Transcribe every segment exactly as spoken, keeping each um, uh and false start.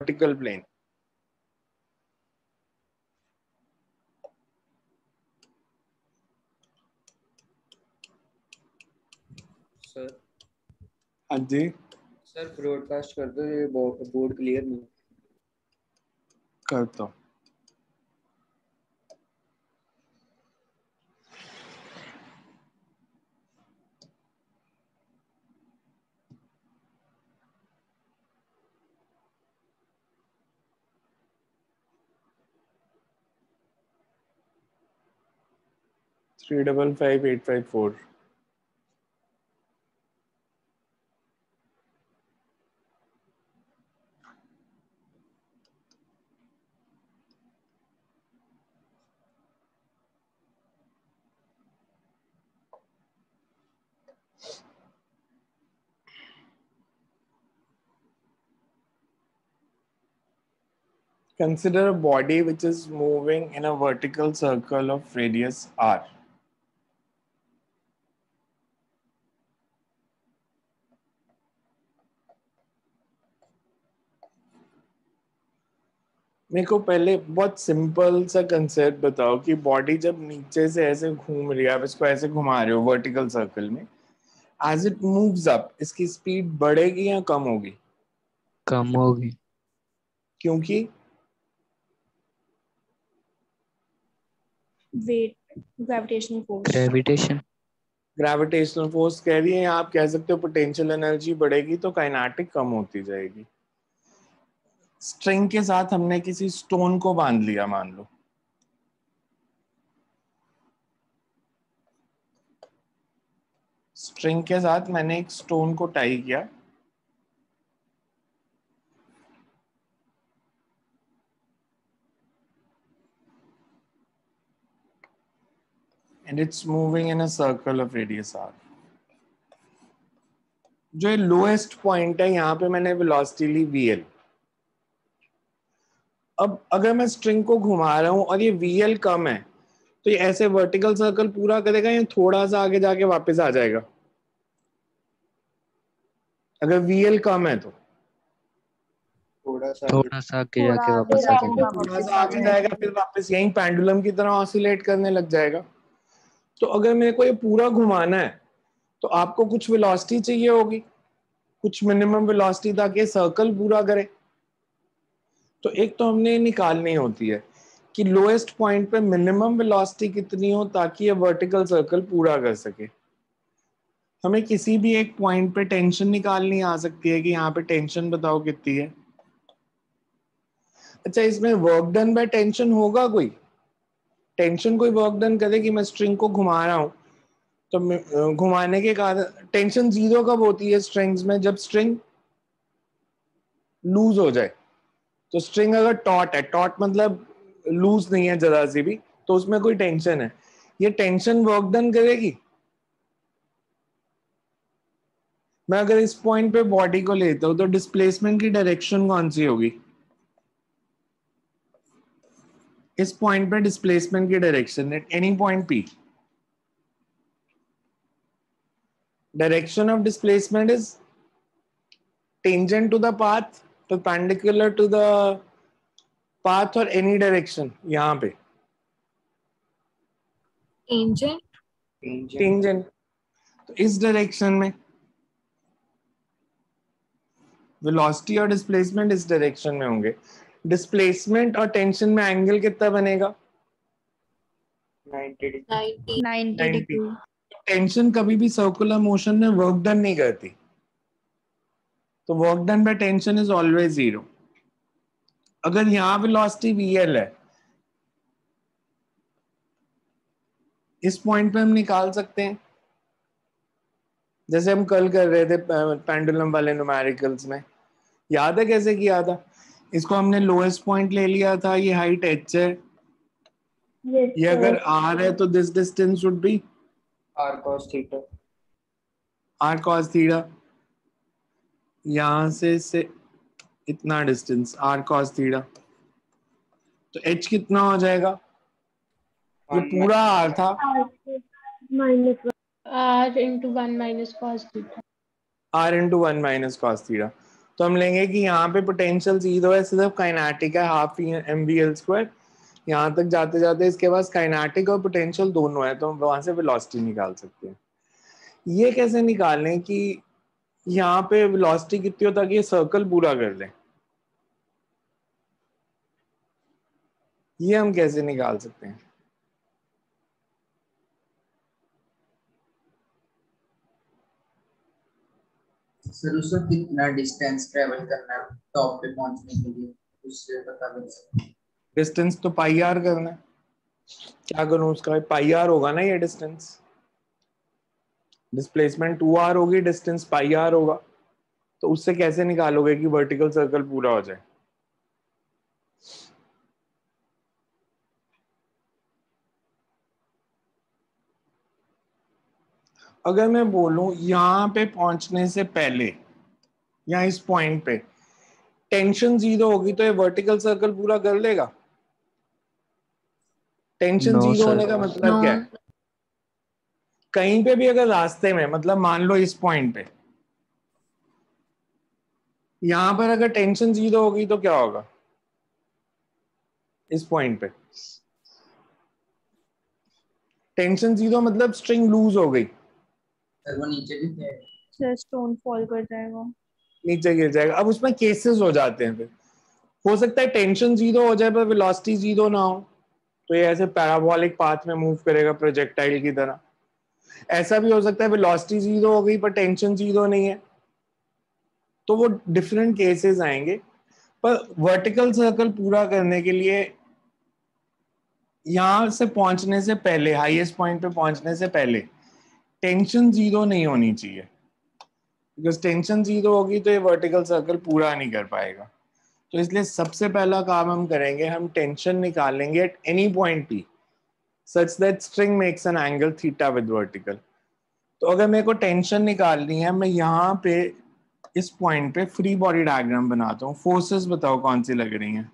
vertical plane. Sir हाँ जी sir, broadcast कर दो, ये बोर्ड क्लियर नहीं करता। three five five eight five four Consider a body which is moving in a vertical circle of radius r. मेरे को पहले बहुत सिंपल सा कंसेप्ट बताओ कि बॉडी जब नीचे से ऐसे घूम रही है, आप इसको ऐसे घुमा रहे हो वर्टिकल सर्कल में, एज इट मूव्स अप इसकी स्पीड बढ़ेगी या कम होगी? कम होगी, क्योंकि weight, gravitational force, gravitation gravitational force कह रही है, आप कह सकते हो पोटेंशियल एनर्जी बढ़ेगी तो काइनेटिक कम होती जाएगी। स्ट्रिंग के साथ हमने किसी स्टोन को बांध लिया, मान लो स्ट्रिंग के साथ मैंने एक स्टोन को टाई किया, and it's moving in a circle of radius r. जो ये lowest point है, यहाँ पे मैंने velocity ली vl. अब अगर मैं string को घुमा रहा हूँ और ये vl कम है, तो ये ऐसे vertical circle पूरा करेगा या थोड़ा सा आगे जाके वापस आ जाएगा? अगर vl कम है तो थोड़ा सा थोड़ा सा आगे जाके वापस आ जाएगा, थोड़ा सा आगे जाएगा, फिर वापस यहीं pendulum की तरह oscillate करने लग जाएगा। तो अगर मेरे को ये पूरा घुमाना है तो आपको कुछ वेलोसिटी चाहिए होगी, कुछ मिनिमम वेलोसिटी ताकि सर्कल पूरा करे। तो एक तो हमने निकालनी होती है कि लोएस्ट पॉइंट पे मिनिमम वेलोसिटी कितनी हो ताकि ये वर्टिकल सर्कल पूरा कर सके। हमें किसी भी एक पॉइंट पे टेंशन निकालनी आ सकती है कि यहाँ पे टेंशन बताओ कितनी है। अच्छा, इसमें वर्क डन बाय टेंशन होगा कोई? टेंशन कोई वर्क डन करे कि मैं स्ट्रिंग को घुमा रहा हूँ, तो घुमाने के कारण टेंशन जीरो कब होती है स्ट्रिंग्स में? जब स्ट्रिंग लूज हो जाए। तो स्ट्रिंग अगर टॉट है, टॉट मतलब लूज नहीं है जरा सी भी, तो उसमें कोई टेंशन है। ये टेंशन वर्क डन करेगी। मैं अगर इस पॉइंट पे बॉडी को लेता हूँ तो डिस्प्लेसमेंट की डायरेक्शन कौन सी होगी? इस पॉइंट पे डिस्प्लेसमेंट की direction at any point P, direction of displacement is tangent to the path, perpendicular to the path और एनी डायरेक्शन। यहाँ पे टेंजेंट टेंजेंट तो इस डायरेक्शन में वेलोसिटी और डिस्प्लेसमेंट इस डायरेक्शन में होंगे। डिस्प्लेसमेंट और टेंशन में एंगल कितना बनेगा? Ninety degree. टेंशन कभी भी सर्कुलर मोशन में वर्क डन नहीं करती, तो work done by tension is always zero. अगर यहाँ वेलोसिटी vl है, इस पॉइंट पे हम निकाल सकते हैं, जैसे हम कल कर रहे थे पेंडुलम वाले न्यूमेरिकल्स में, याद है कैसे किया था? इसको हमने लोएस्ट पॉइंट ले लिया था, ये हाइट h है, yes, ये अगर r है तो this distance would be r cos theta, r cos theta, यहाँ से से इतना डिस्टेंस r cos थीटा, तो h कितना हो जाएगा? ये पूरा r था, r into one minus cos theta, r into one minus cos theta. तो हम लेंगे कि यहाँ पे पोटेंशियल जीरो है, सिर्फ काइनेटिक है हाफ एमवीएल स्क्वायर। यहाँ तक जाते जाते इसके पास काइनेटिक और पोटेंशियल दोनों है, तो हम वहाँ से वेलोसिटी निकाल सकते हैं। ये कैसे निकालें कि यहाँ पे वेलोसिटी कितनी हो ताकि ये सर्कल पूरा कर लें, ये हम कैसे निकाल सकते हैं? सर उसको कितना डिस्टेंस ट्रेवल करना है टॉप पे पहुंचने के लिए, उससे पता लग सकता है। डिस्टेंस तो पाई आर करना है, क्या करूं उसका? पाई आर होगा ना ये डिस्टेंस, डिस्प्लेसमेंट टू आर होगी, डिस्टेंस पाई आर होगा, तो उससे कैसे निकालोगे कि वर्टिकल सर्कल पूरा हो जाए? अगर मैं बोलूं यहाँ पे पहुंचने से पहले या इस पॉइंट पे टेंशन जीरो होगी तो ये वर्टिकल सर्कल पूरा कर लेगा? टेंशन जीरो होने का मतलब क्या है? कहीं पे भी अगर रास्ते में, मतलब मान लो इस पॉइंट पे यहाँ पर अगर टेंशन जीरो होगी तो क्या होगा इस पॉइंट पे? टेंशन जीरो मतलब स्ट्रिंग लूज हो गई, वो नीचे गिर जाएगा, स्टोन फॉल कर जाएगा, नीचे गिर जाएगा। अब उसमें केसेस हो जाते हैं, फिर हो सकता है टेंशन जीरो हो जाए पर वेलोसिटी जीरो ना हो, तो ये ऐसे पैराबोलिक पाथ में मूव करेगा प्रोजेक्टाइल की तरह। ऐसा भी हो सकता है वेलोसिटी जीरो हो गई पर टेंशन जीरो नहीं है, तो वो डिफरेंट केसेस आएंगे। पर वर्टिकल सर्कल पूरा करने के लिए यहाँ से पहुंचने से पहले, हाईएस्ट पॉइंट पे पहुंचने से पहले टेंशन जीरो नहीं होनी चाहिए, बिकॉज टेंशन जीरो होगी तो ये वर्टिकल सर्कल पूरा नहीं कर पाएगा। तो इसलिए सबसे पहला काम हम करेंगे, हम टेंशन निकालेंगे at any point P such that string makes an angle theta with vertical. तो अगर मेरे को टेंशन निकालनी है, मैं यहाँ पे इस पॉइंट पे फ्री बॉडी डायग्राम बनाता हूँ। फोर्सेस बताओ कौन सी लग रही हैं?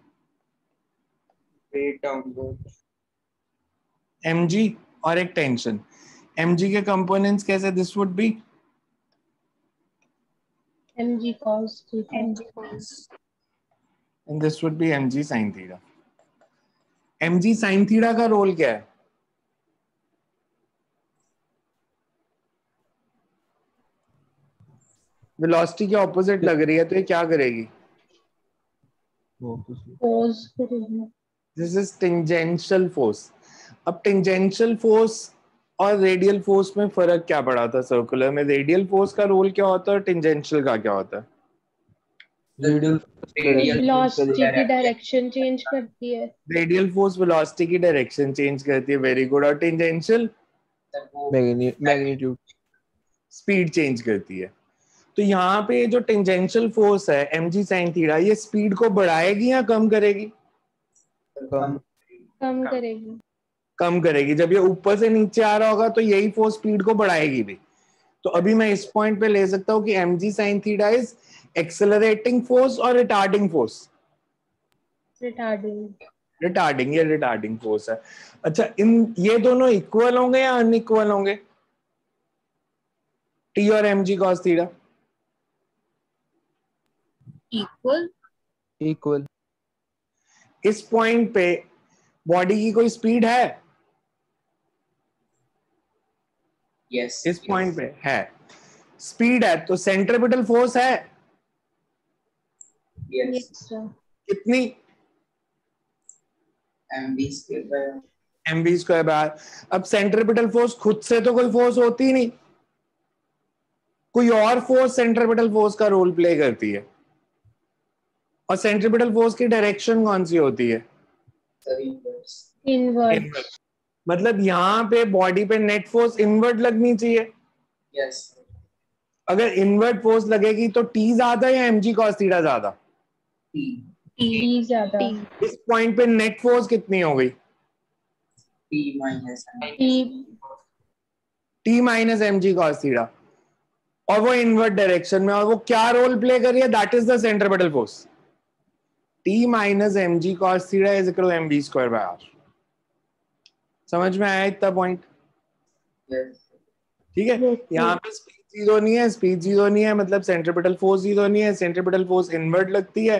एम जी और एक टेंशन। mg के कंपोनेंट्स कैसे? This would be mg cos theta, mg cos, and this would be mg sin theta. mg sin theta का रोल क्या है? वेलोसिटी के ऑपोजिट लग रही है, तो ये क्या करेगी? फोर्स करेगी। This is tangential force. अब टेंजेंशियल फोर्स और रेडियल फोर्स में फर्क क्या पड़ा था? सर्कुलर में रेडियल फोर्स का रोल क्या होता है, टेंजेंशियल का क्या होता है? वेलोसिटी की डायरेक्शन चेंज करती है। रेडियल फोर्स वेलोसिटी की डायरेक्शन चेंज करती है, वेरी गुड। और टेंजेंशियल मैग्नीट्यूड, स्पीड चेंज करती है। तो यहाँ पे जो टेंजेंशियल फोर्स है mg sin थीटा, ये स्पीड को बढ़ाएगी या कम करेगी? कम कम करेगी, कम करेगी। जब ये ऊपर से नीचे आ रहा होगा तो यही फोर्स स्पीड को बढ़ाएगी भी। तो अभी मैं इस पॉइंट पे ले सकता हूँ कि mg sin theta is accelerating force और रिटार्डिंग फोर्स। रिटार्डिंग, रिटार्डिंग, ये रिटार्डिंग फोर्स है। अच्छा, इन ये दोनों इक्वल होंगे या अनइक्वल होंगे, t और mg cos theta? Equal, equal. इस पॉइंट पे बॉडी की कोई स्पीड है? यस yes, इस पॉइंट yes. पे है स्पीड है, तो सेंट्रीपिटल फोर्स है yes. कितनी? MV square bar. अब सेंट्रीपिटल फोर्स खुद से तो कोई फोर्स होती ही नहीं, कोई और फोर्स सेंट्रीपिटल फोर्स का रोल प्ले करती है। और सेंट्रीपिटल फोर्स की डायरेक्शन कौन सी होती है? इनवर्स। मतलब यहाँ पे बॉडी पे नेट फोर्स इनवर्ट लगनी चाहिए। yes. अगर इनवर्ट फोर्स लगेगी तो t ज्यादा या mg cos थीटा ज्यादा? t t ज्यादा। इस पॉइंट पे नेट फोर्स कितनी हो गई? t minus t minus mg cos theta, और वो इनवर्ट डायरेक्शन में, और वो क्या रोल प्ले कर रही है? That is the centripetal force. t minus M G cos theta is equal to M B square by R. समझ में आया इतना पॉइंट? ठीक है। यहाँ पे स्पीड जीरो नहीं है, स्पीड जीरो नहीं है, मतलब सेंट्रीपिटल फोर्स जीरो नहीं है, सेंट्रीपिटल फोर्स इनवर्ट लगती है,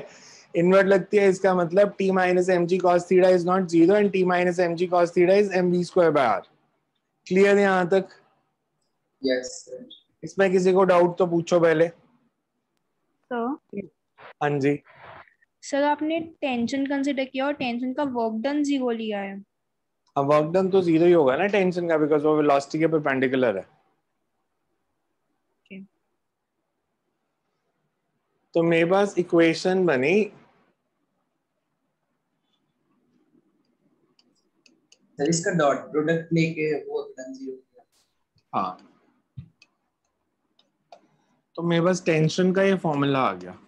इनवर्ट लगती है इसका मतलब t minus mg cos theta is not zero and t minus mg cos theta is mv square by r. Clear है यहाँ तक? Yes sir. इसमें किसी को डाउट तो पूछो पहले. सर हाँ जी सर, आपने टेंशन कंसीडर किया और टेंशन का वर्क डन जीरो लिया है. अब वर्क डन तो जीरो ही होगा ना टेंशन का, बिकॉज़ वो वेलोसिटी के परपेंडिकुलर है. okay. तो मेरे पास इक्वेशन बनी सर, इसका डॉट प्रोडक्ट लेके वो डन जीरो किया. हाँ तो मेरे पास टेंशन का ये फॉर्मूला आ गया.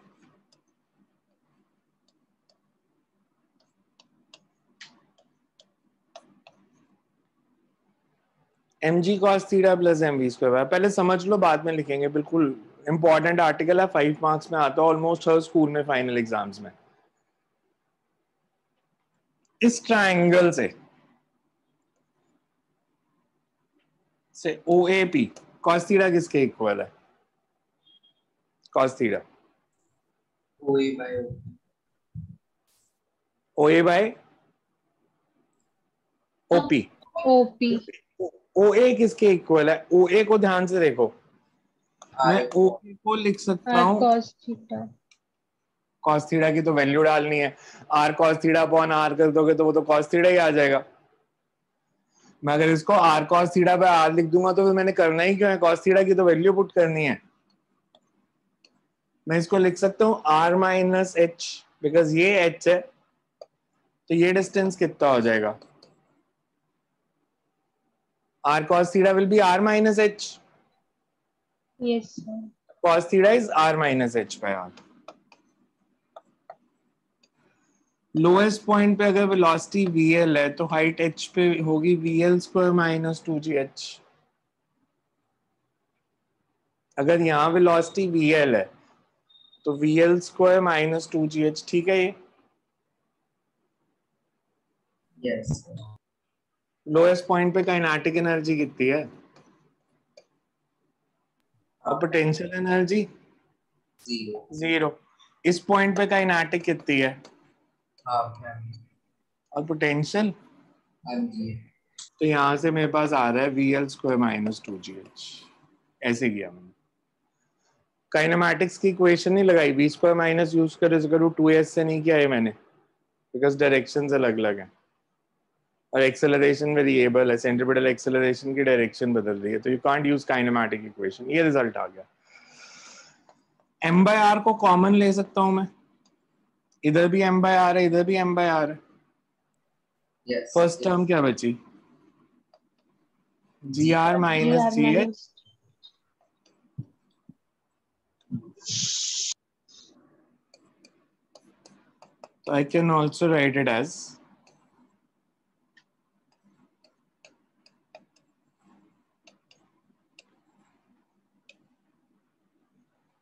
mg cos theta plus mv square. पहले समझ लो, बाद में लिखेंगे. बिल्कुल इंपॉर्टेंट आर्टिकल है, फाइव मार्क्स में आता है ऑलमोस्ट हर स्कूल में फाइनल एग्जाम्स में. इस ट्रायंगल से से O A P cos theta किसके इक्वल है? cos theta O A by O A by O P. O P O A किसके इक्वल है? O A को ध्यान से देखो. मैं O A को लिख सकता हूँ cos थीटा. cos थीटा की तो वैल्यू डालनी है. R cos theta upon R कर दोगे तो वो तो cos थीटा ही आ जाएगा. मैं अगर इसको R cos थीटा पे R लिख दूंगा तो फिर मैंने करना ही क्यों है? cos थीटा की तो वैल्यू पुट करनी है. मैं इसको लिख सकता हूँ R माइनस H, बिकॉज ये H है. तो ये डिस्टेंस कितना हो जाएगा? R cos theta will be R minus H. Yes, sir. Cos theta is R minus H by R. Lowest point पे अगर velocity V L है तो height H पे होगी V L square minus two G H. अगर यहाँ velocity V L है तो V L square minus two G H. ठीक है ये? Yes, sir. लोएस्ट पॉइंट पे काइनेटिक एनर्जी कितनी है और पोटेंशियल एनर्जी जीरो. जीरो. इस पॉइंट पे काइनेटिक कितनी है और पोटेंशियल? तो यहाँ से मेरे पास आ रहा है V L square minus two G H. ऐसे किया मैंने. काइनेमैटिक्स की इक्वेशन नहीं लगाई. V square minus U square is equal to two S से नहीं किया है मैंने, बिकॉज डायरेक्शंस अलग-अलग हैं और एक्सेलरेशन वेरिएबल है. सेंट्रीपिटल एक्सेलरेशन की डायरेक्शन बदल रही है तो you can't use kinematic equation. ये रिजल्ट आ गया. m by r को कॉमन ले सकता हूं मैं. इधर भी m by r है, इधर भी m by r है. यस. फर्स्ट टर्म क्या बची? gr minus gh. तो I can also write it as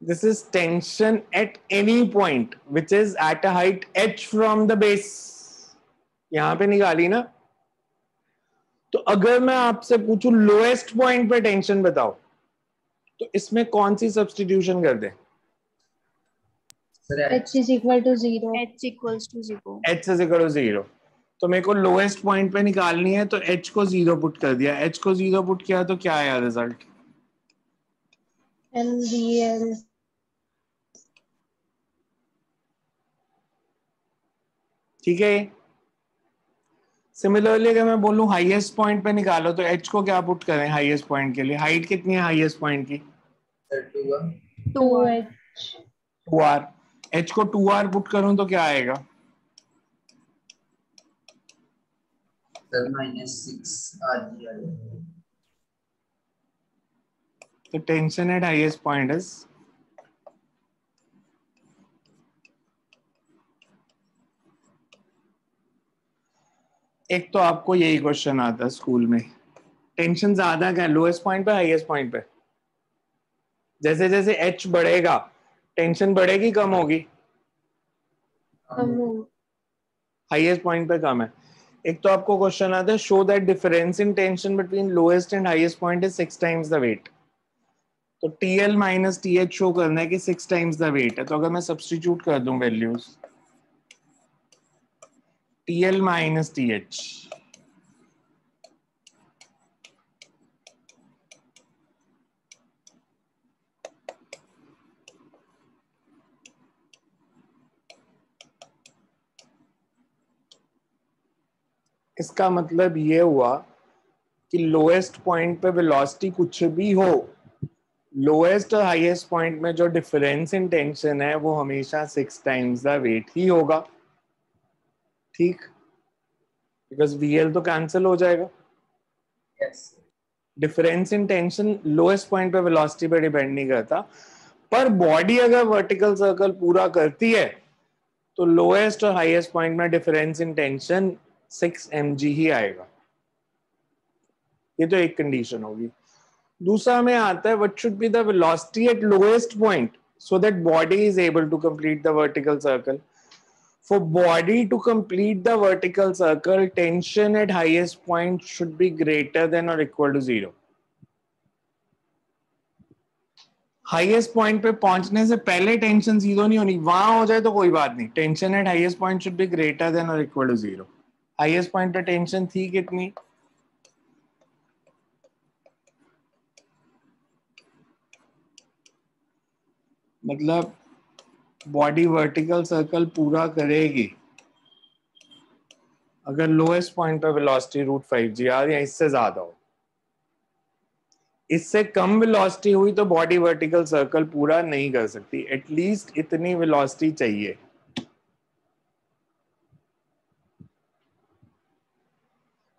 this is tension at any point which is at a height h from the base. यहाँ पे निकाली ना. तो अगर मैं आपसे पूछूं lowest point पे tension बताओ तो इसमें कौन सी substitution कर दे? h is equal to zero. h equals to zero. h is equal to zero. तो मेरे को lowest point पे निकालनी है तो h को zero put कर दिया. h को zero put किया तो क्या आया result? L V L. ठीक है. सिमिलरली अगर मैं बोलूं हाईएस्ट पॉइंट पे निकालो तो h को क्या पुट करें हाईएस्ट पॉइंट के लिए? हाइट कितनी है हाईएस्ट पॉइंट की? Two H. Two R. h को टू R पुट करूं तो क्या आएगा? सर minus six R दिया है. तो tension at highest point is एक. तो आपको यही क्वेश्चन आता है स्कूल में, टेंशन ज्यादा क्या लोएस्ट पॉइंट पे हाईएस्ट पॉइंट पे? जैसे जैसे h बढ़ेगा टेंशन बढ़ेगी कम होगी? हाईएस्ट पॉइंट पे कम है. एक तो आपको क्वेश्चन आता है show that difference in tension between lowest and highest point is six times the weight. तो T L minus T H show करना है कि सिक्स टाइम्स द वेट है। तो अगर मैं सब्सटीट्यूट कर दूं values T L minus T H, इसका मतलब ये हुआ कि लोएस्ट पॉइंट पे वेलोसिटी कुछ भी हो, लोएस्ट और हाईएस्ट पॉइंट में जो डिफरेंस इन टेंशन है वो हमेशा सिक्स टाइम्स द वेट ही होगा। ठीक, बिकॉज वीएल तो कैंसिल हो जाएगा। Yes, difference in tension lowest point पे वेलोसिटी पे डिपेंड नहीं करता, पर बॉडी अगर वर्टिकल सर्कल पूरा करती है तो लोएस्ट और हाईएस्ट पॉइंट में difference in tension six M G ही आएगा। ये तो एक कंडीशन होगी। दूसरा में आता है what should be the velocity at lowest point so that body is able to complete the vertical circle. For body to complete the vertical circle tension at highest point should be greater than और equal to zero. Highest point पे पहुंचने से पहले tension zero नहीं होनी, वहां हो जाए तो कोई बात नहीं। Tension at highest point should be greater than और equal to zero. Highest point पे टेंशन थी कितनी? मतलब बॉडी वर्टिकल सर्कल पूरा करेगी अगर लोएस्ट पॉइंट पर velocity root five G R या इससे ज्यादा हो। इससे कम वेलोसिटी हुई तो बॉडी वर्टिकल सर्कल पूरा नहीं कर सकती, एटलीस्ट इतनी वेलोसिटी चाहिए।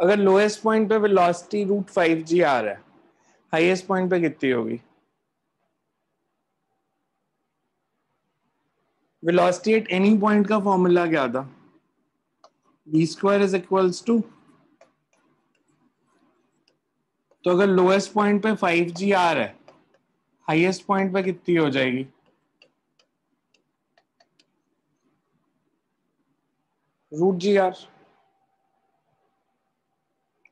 अगर लोएस्ट पॉइंट पे velocity root five G R है, हाईएस्ट पॉइंट पे कितनी होगी? वेलोसिटी एट एनी पॉइंट का फॉर्मूला क्या था? V square is equals to, तो अगर लोएस्ट पॉइंट पे फाइव जी आर है, हाईएस्ट पॉइंट पे कितनी हो जाएगी? Root G R.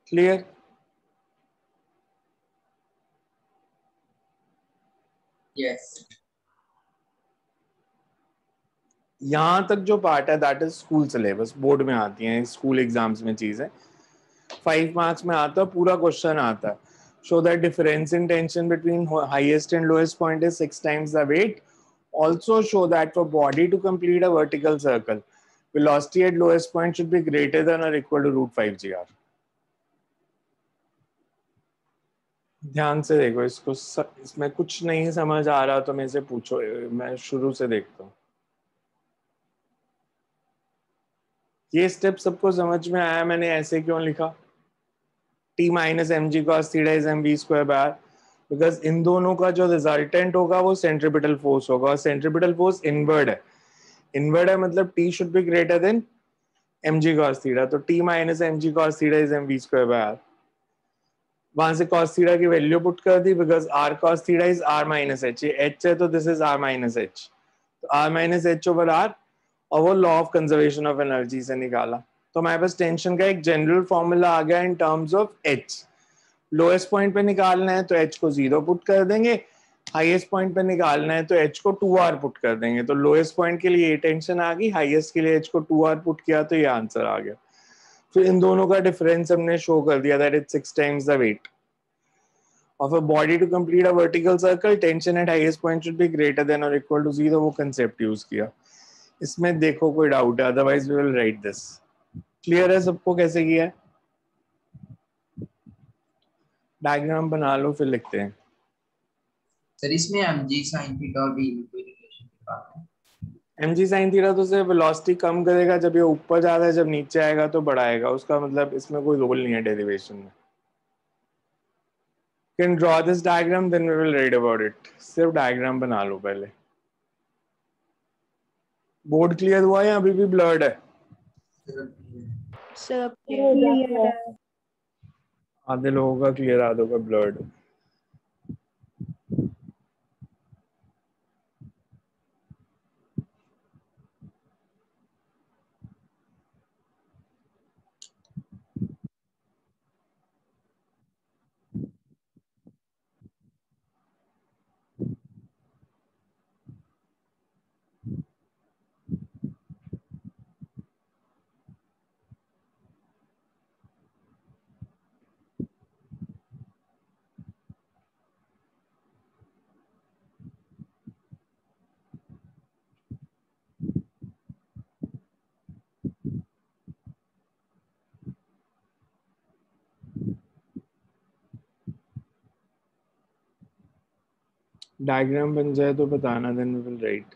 Clear? Yes. यहाँ तक जो पार्ट है that is school syllabus, board में आती हैं स्कूल एग्जाम्स में चीजें, फाइव मार्क्स में आता है पूरा क्वेश्चन आता है। Show that difference in tension between highest and lowest point is six times the weight. Also show that for body to complete a vertical circle velocity at lowest point should be greater than और equal to root five G R. ध्यान से देखो इसको, इसमें कुछ नहीं समझ आ रहा तो मेरे से पूछो, मैं शुरू से देखता हूँ। ये स्टेप सबको समझ में आया? मैंने ऐसे क्यों लिखा t minus M G cos theta is M V square by R, because इन दोनों का जो रिजल्टेंट होगा वो सेंट्रीपिटल फोर्स होगा, और सेंट्रीपिटल फोर्स इनवर्ड है। इनवर्ड है मतलब t should be greater than M G cos theta, तो t minus M G cos theta is M V square by R. वहां से कॉस थीटा की वैल्यू पुट कर दी because r cos theta is r minus h, h है तो this is r minus h, तो r minus h over r, और वो law of conservation of energy से निकाला। तो हमारे पास टेंशन का एक जनरल फॉर्मूला आ गया in terms of H. Lowest point पे निकालना है तो एच को जीरो पुट कर देंगे, हाईएस्ट पॉइंट पे निकालना है तो एच को टू आर पुट कर देंगे। तो लोएस्ट पॉइंट के लिए ये टेंशन आ गई, हाईएस्ट के लिए एच को टू आर पुट किया तो ये आंसर आ गया। फिर इन दोनों का डिफरेंस हमने शो कर दिया that is six times the weight. और for body to complete a vertical circle tension at highest point should be greater than और इक्वल टू जीरो, वो कंसेप्ट यूज किया। इसमें देखो कोई डाउट है, otherwise we will write this. Clear है सबको कैसे किया है? डायग्राम बना लो फिर लिखते हैं। सर इसमें mg sin theta और v में कोई रिलेशन दिखाते हैं? mg sin theta तो सिर्फ वेलोसिटी कम करेगा, जब ये ऊपर जाता है जब नीचे आएगा तो बढ़ाएगा, उसका मतलब इसमें कोई रोल नहीं है डेरिवेशन में। Can draw this diagram then we will read about it. सिर्फ डायग्राम बना लो पहले। बोर्ड क्लियर हुआ या अभी भी ब्लर्ड है? सब क्लियर है। आधे लोगों का क्लियर आधे का ब्लर्ड। डायग्राम बन जाए तो बताना, then we will write.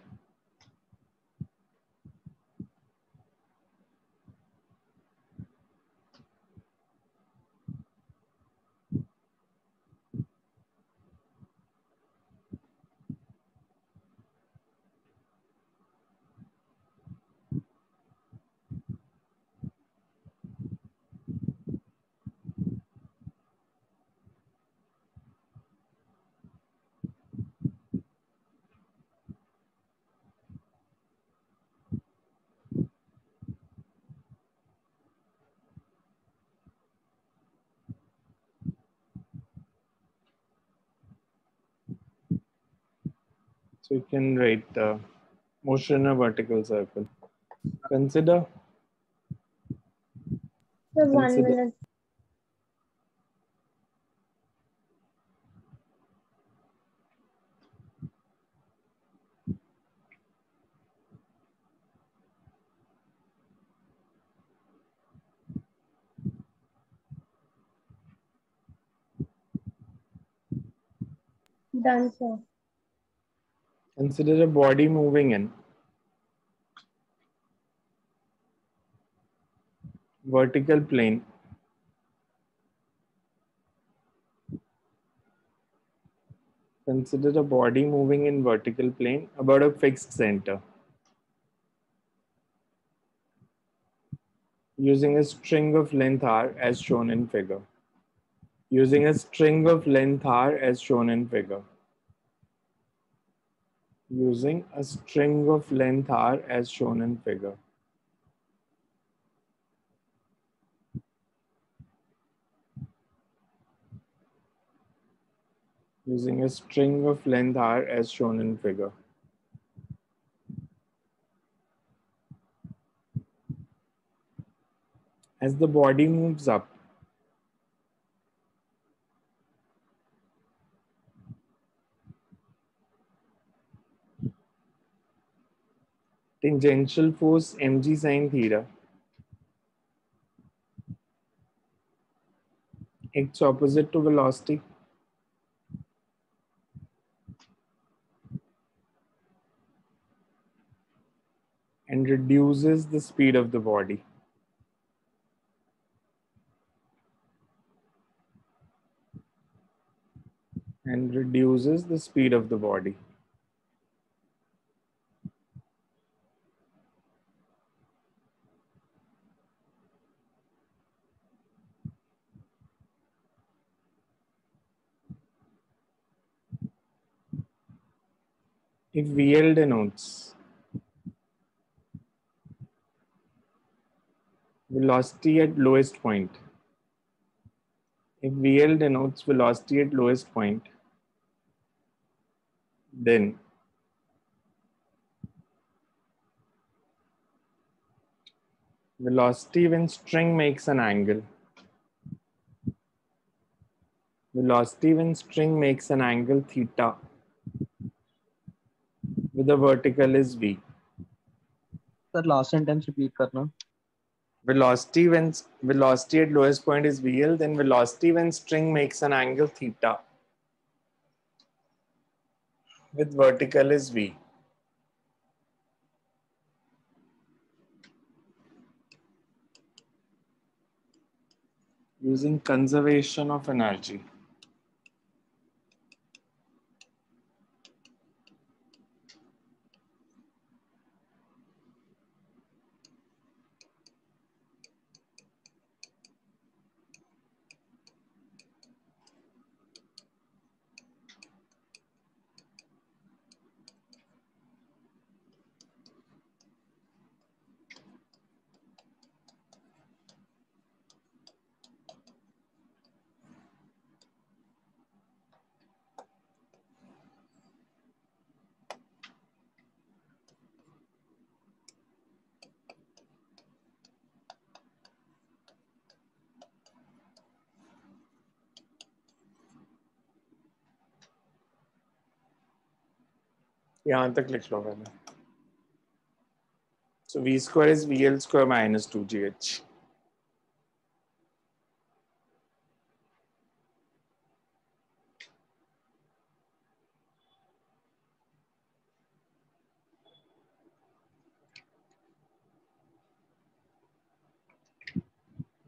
So you can write the motion of vertical circle. Consider. So one Consider. minute. Done, sir. Consider a body moving in vertical plane. Consider a body moving in vertical plane about a fixed center using a string of length R as shown in figure. Using a string of length R as shown in figure. Using a string of length R as shown in figure. Using a string of length R as shown in figure. As the body moves up, tangential force mg sin theta acts opposite to velocity and reduces the speed of the body. And reduces the speed of the body. If V L denotes velocity at lowest point, if V L denotes velocity at lowest point, then velocity when string makes an angle, velocity when string makes an angle theta with the vertical is V. Sir, last sentence repeat karna. Velocity when velocity at lowest point is V L, then velocity when string makes an angle theta with vertical is V. Using conservation of energy. यहाँ तक लिख लो पहले। So V square is V L square minus two G H.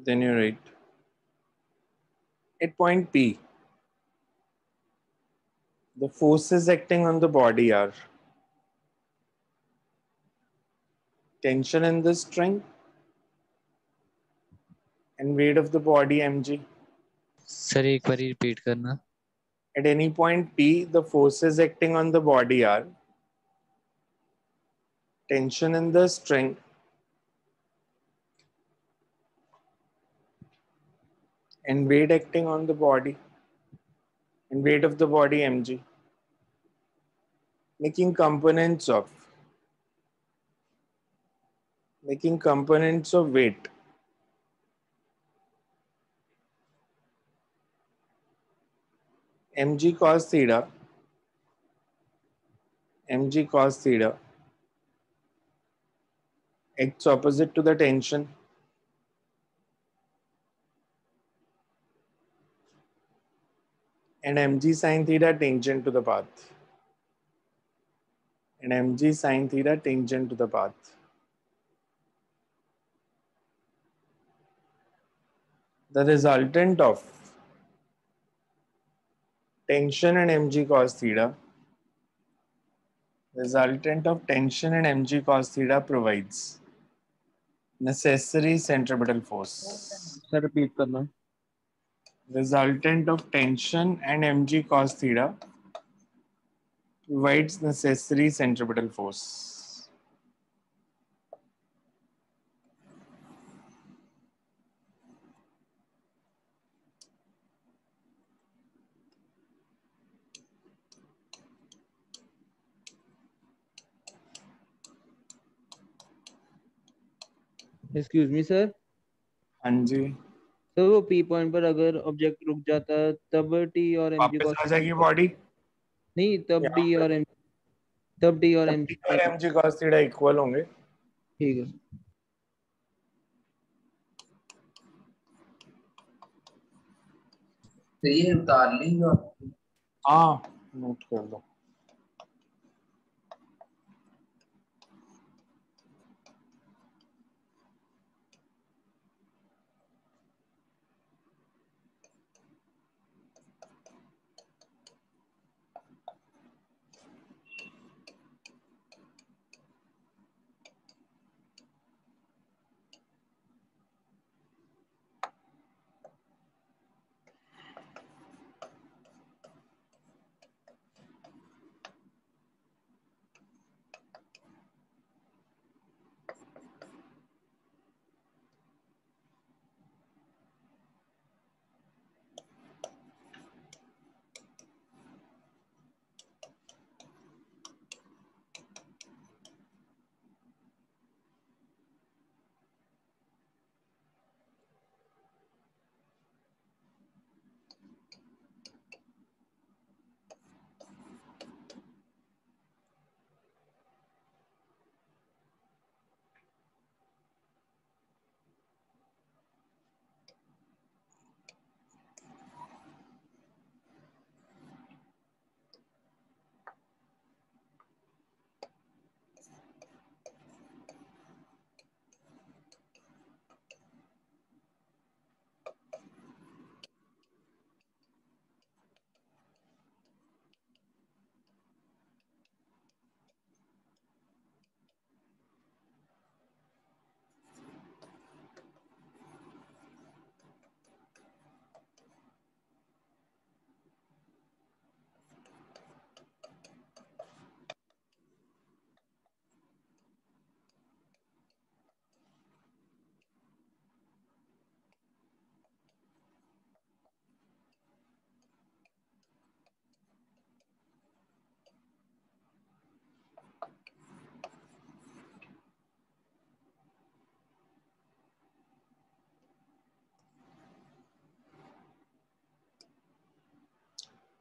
at any rate, at point P, the forces acting on the body are tension in the string and weight of the body mg. Sir, एक बार repeat करना. At any point P, the forces acting on the body are tension in the string and weight acting on the body and weight of the body mg, making components of making components of weight mg cos theta mg cos theta acts opposite to the tension and mg sin theta tangent to the path and mg sin theta tangent to the path. The resultant of tension and mg cos theta resultant of tension and mg cos theta provides necessary centripetal force. Sir, repeat karna. Resultant of tension and mg cos theta provides necessary centripetal force. Excuse me, sir. हाँ जी. तो वो P point पर अगर object रुक जाता तब T और mg cos आ जाएगी बॉडी नहीं तब D और m तब D और mg और mg cos थीटा इक्वल होंगे. ठीक है. तो ये उतार लीजिए. हाँ, नोट कर लो.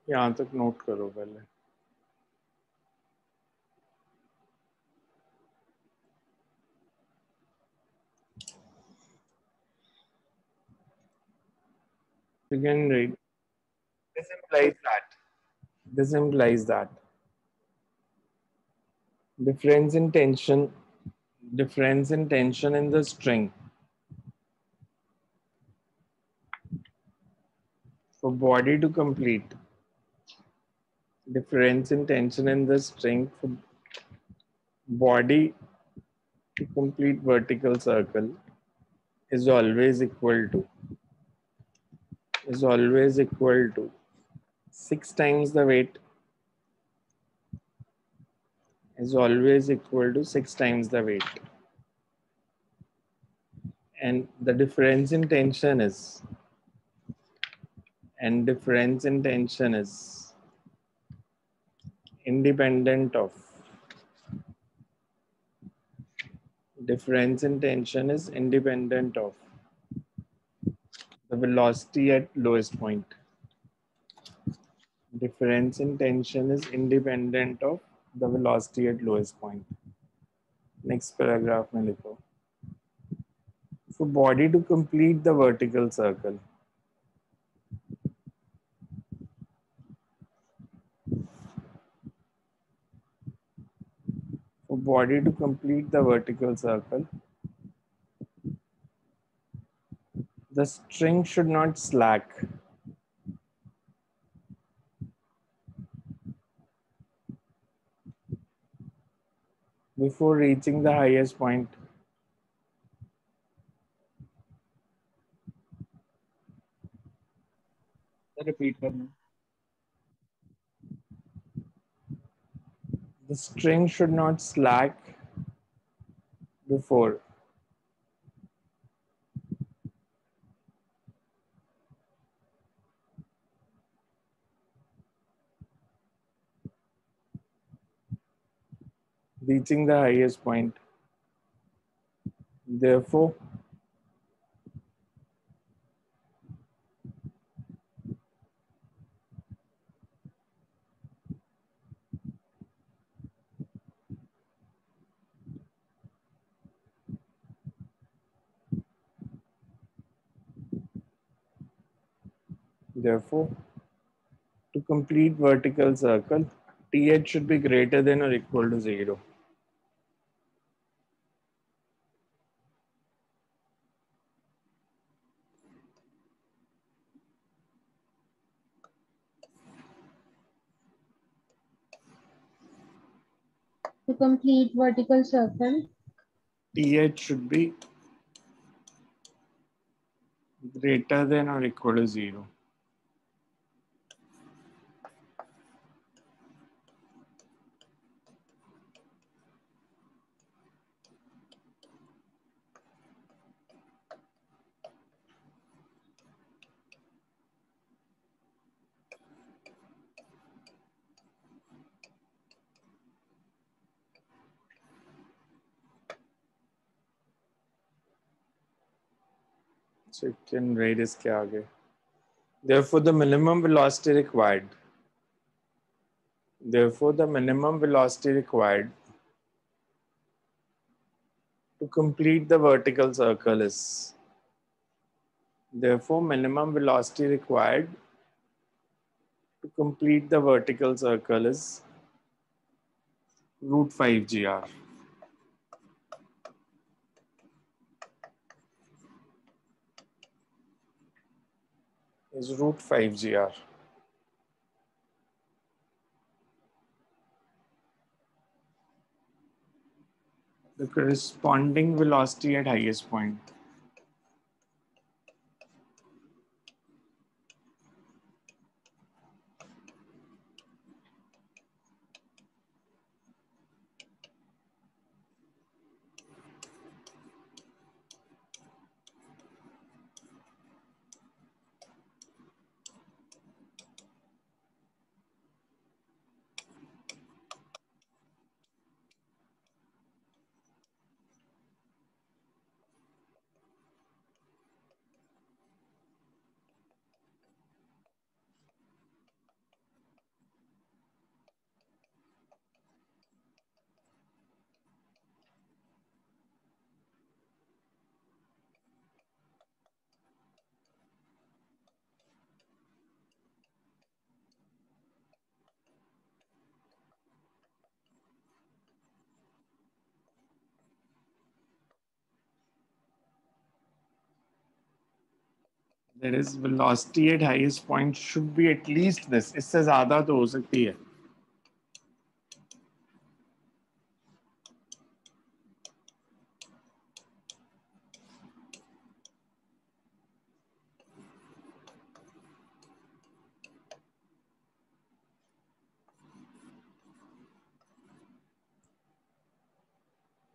यहाँ तक नोट करो पहले. Again, read. This implies that. This implies that. Difference in tension, difference in tension in the string For body to complete, difference in tension and the strength for body to complete vertical circle is always equal to is always equal to six times the weight is always equal to six times the weight, and the difference in tension is and difference in tension is independent of difference in tension is independent of the velocity at lowest point. Difference in tension is independent of the velocity at lowest point. Next paragraph में लिखो. For body to complete the vertical circle. For body to complete the vertical circle, the string should not slack. Before reaching the highest point, repeat करना. The string should not slack before reaching the highest point. Therefore, therefore, to complete vertical circle, T H should be greater than or equal to zero. To complete vertical circle, T H should be greater than or equal to zero. So you can write इसके आगे. Therefore, the minimum velocity required. Therefore, the minimum velocity required to complete the vertical circle is. Therefore, minimum velocity required to complete the vertical circle is root five G R. Is root five G R. The corresponding velocity at highest point. there is velocity at highest point should be at least this, इससे ज्यादा तो हो सकती है।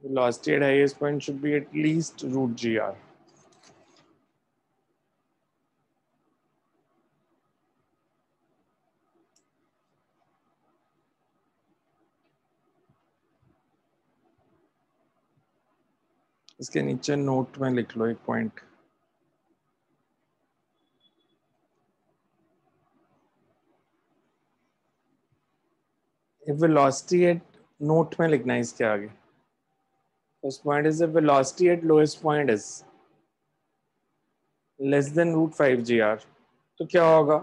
Velocity at highest point should be at least root G R. इसके नीचे note में लिख लो एक पॉइंट। वेलोसिटी एट नोट में लिखना है इसके आगे। First point is the velocity at lowest point is less than root five gr. तो क्या होगा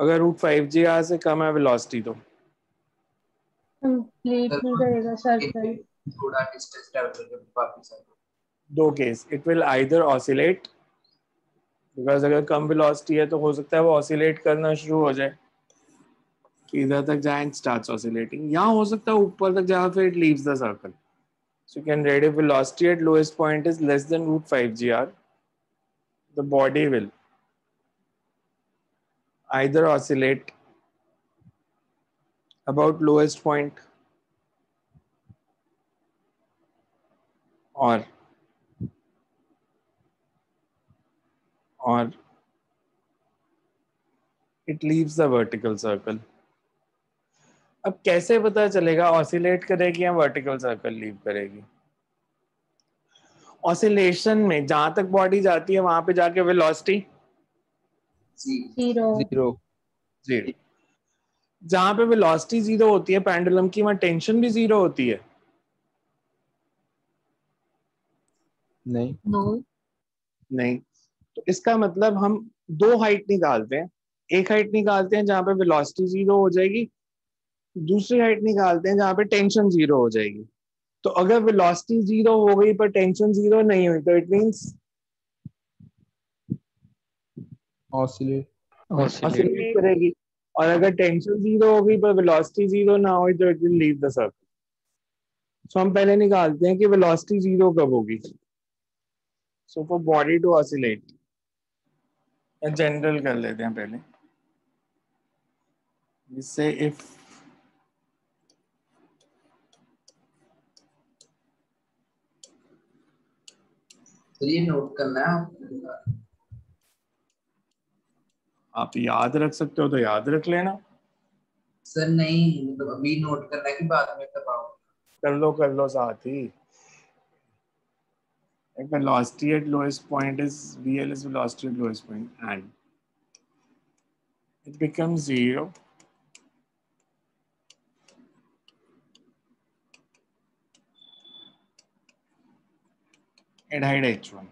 अगर root five gr से कम है velocity तो complete नहीं करेगा सर्कल। थोड़ा distance travel करेगा वापस आएगा। दो case it will either oscillate because अगर कम velocity है तो हो सकता है वो oscillate करना शुरू हो जाए कि इधर तक जाए and starts oscillating, या हो सकता है ऊपर तक जाए फिर it leaves the circle. So you can write if velocity at lowest point is less than root five gr, the body will either oscillate about lowest point or or it leaves the vertical circle. अब कैसे पता चलेगा oscillate करेगी या vertical circle leave करेगी? Oscillation में जहां तक बॉडी जाती है वहां पे जाके वेलोसिटी जीरो जीरो जीरो जहां पे वेलोसिटी जीरो होती है पेंडुलम की वहां टेंशन भी जीरो होती है। नहीं no. नहीं तो इसका मतलब हम दो हाइट निकालते हैं, एक हाइट निकालते हैं जहां पे वेलोसिटी जीरो हो जाएगी, दूसरी हाइट निकालते हैं जहाँ पे टेंशन जीरो हो जाएगी। तो अगर वेलोसिटी जीरो हो गई पर टेंशन जीरो नहीं हुई तो इट मींस ऑसिलेट ऑसिलेट करेगी, और अगर टेंशन जीरो हो गई पर वेलोसिटी जीरो ना हुई तो it will leave the circle. So हम पहले निकालते हैं कि वेलोसिटी जीरो कब होगी। So for body to oscillate general कर लेते हैं पहले, जिससे इफ ये नोट करना है आप याद रख सकते हो तो याद रख लेना। सर नहीं मतलब तो अभी नोट करना है कि बाद में कब आओ? कर लो कर लो साथ ही। velocity at lowest point is vl is velocity at lowest point and it becomes zero at height h one.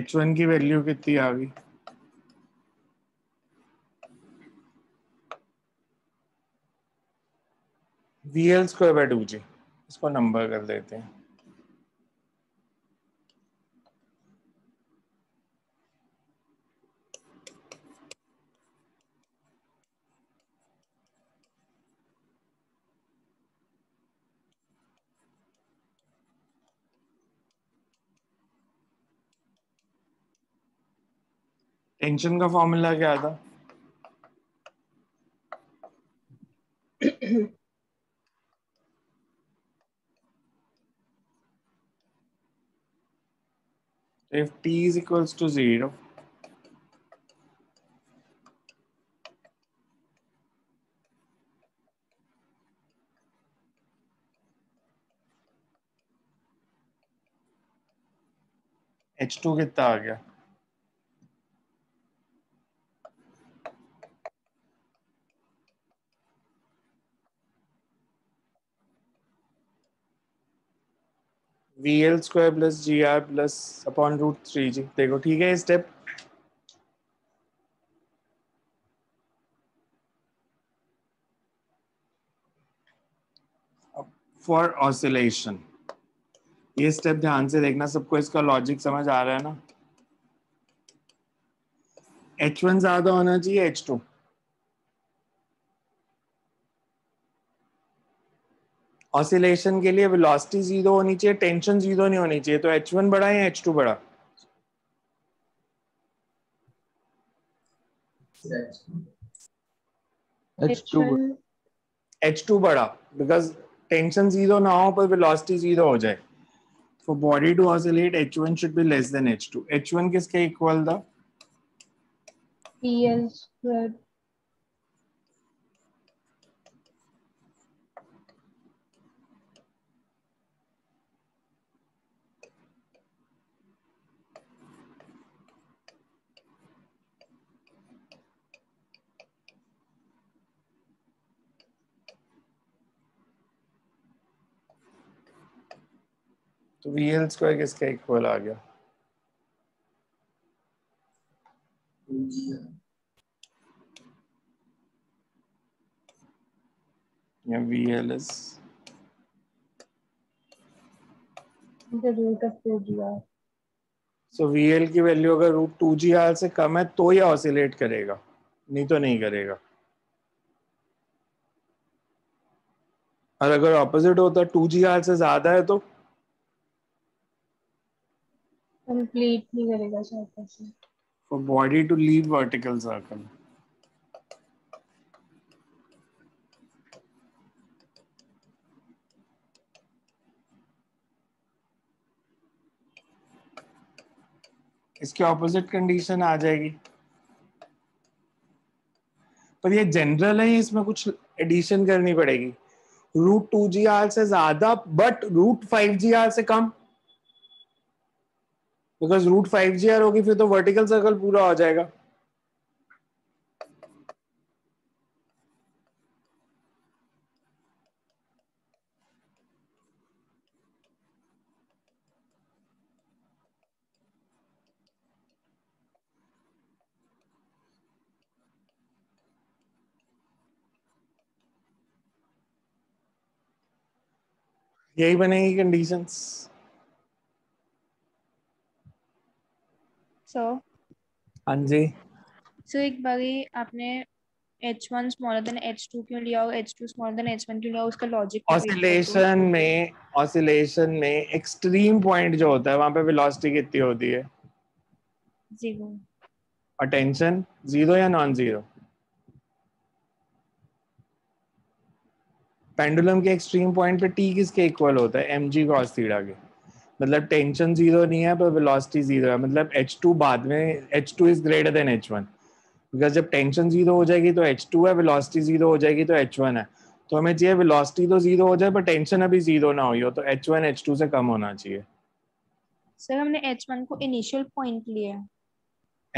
h one की वैल्यू कितनी आ गई? vl square by two G. इसको नंबर कर देते हैं। टेंशन का फॉर्मूला क्या था? If t is equals to zero, h two कितना आ गया? V L square plus G R plus upon root three G. देखो ठीक है स्टेप। फॉर ऑसिलेशन ये स्टेप ध्यान से देखना, सबको इसका लॉजिक समझ आ रहा है ना। एच वन ज्यादा होना चाहिए एच टू, ऑसिलेशन के लिए वेलोसिटी जीरो होनी चाहिए, टेंशन जीरो नहीं होनी चाहिए। तो एच वन बड़ा या एच टू बड़ा? एच टू बड़ा, बिकॉज टेंशन जीरो ना हो पर वेलोसिटी जीरो हो जाए। For body to oscillate H one should be less than H two. H one किसके इक्वल था? P L squared. तो V L square किसके इक्वल आ गया? Yeah, V L is the root of two G R. So V L की value अगर root two G R से कम है तो ये ऑसिलेट करेगा, नहीं तो नहीं करेगा। और अगर ऑपोजिट होता टू जी आर से ज्यादा है तो कंप्लीट नहीं करेगा शायद। For body to leave vertical circle. इसके ऑपोजिट कंडीशन आ जाएगी, पर ये जनरल है, इसमें कुछ एडिशन करनी पड़ेगी। रूट टू जी आर से ज्यादा but root five G R से कम, because root five G R होगी फिर तो वर्टिकल सर्कल पूरा हो जाएगा। यही बनेगी कंडीशंस। So, जी। so, एक बारी आपने H one smaller than H two क्यों लिया और H two smaller than H one क्यों लिया, उसका लॉजिक ऑसिलेशन में ऑसिलेशन में एक्सट्रीम पॉइंट जो होता है वहां पे वेलोसिटी कितनी होती है? जीरो। और टेंशन जीरो या नॉन जीरो? पेंडुलम के एक्सट्रीम पॉइंट पे T किसके इक्वल होता है? एम जी कॉस थीटा के। मतलब टेंशन जीरो नहीं है पर वेलोसिटी जीरो है, मतलब H टू बाद में H two is greater than H one, because जब टेंशन जीरो हो जाएगी तो H टू है, वेलोसिटी जीरो हो जाएगी तो H वन है। तो हमें चाहिए वेलोसिटी तो जीरो हो जाए पर टेंशन अभी जीरो ना हुई हो, तो H वन H टू से कम होना चाहिए। सर हमने H वन को इनिशियल पॉइंट लिया,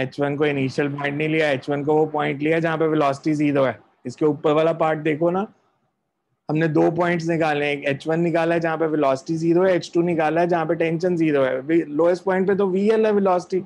H वन को इनिशियल पॉइंट नहीं लिया, H वन को वो पॉइंट लिया जहाँ पे वेलोसिटी जीरो है। इसके ऊपर वाला पार्ट देखो ना, हमने दो पॉइंट्स निकाले हैं, एक H वन निकाला है जहाँ पे वेलोसिटी जीरो है, H टू निकाला है जहाँ पे टेंशन जीरो है। लोएस्ट पॉइंट पे तो V L है वेलोसिटी।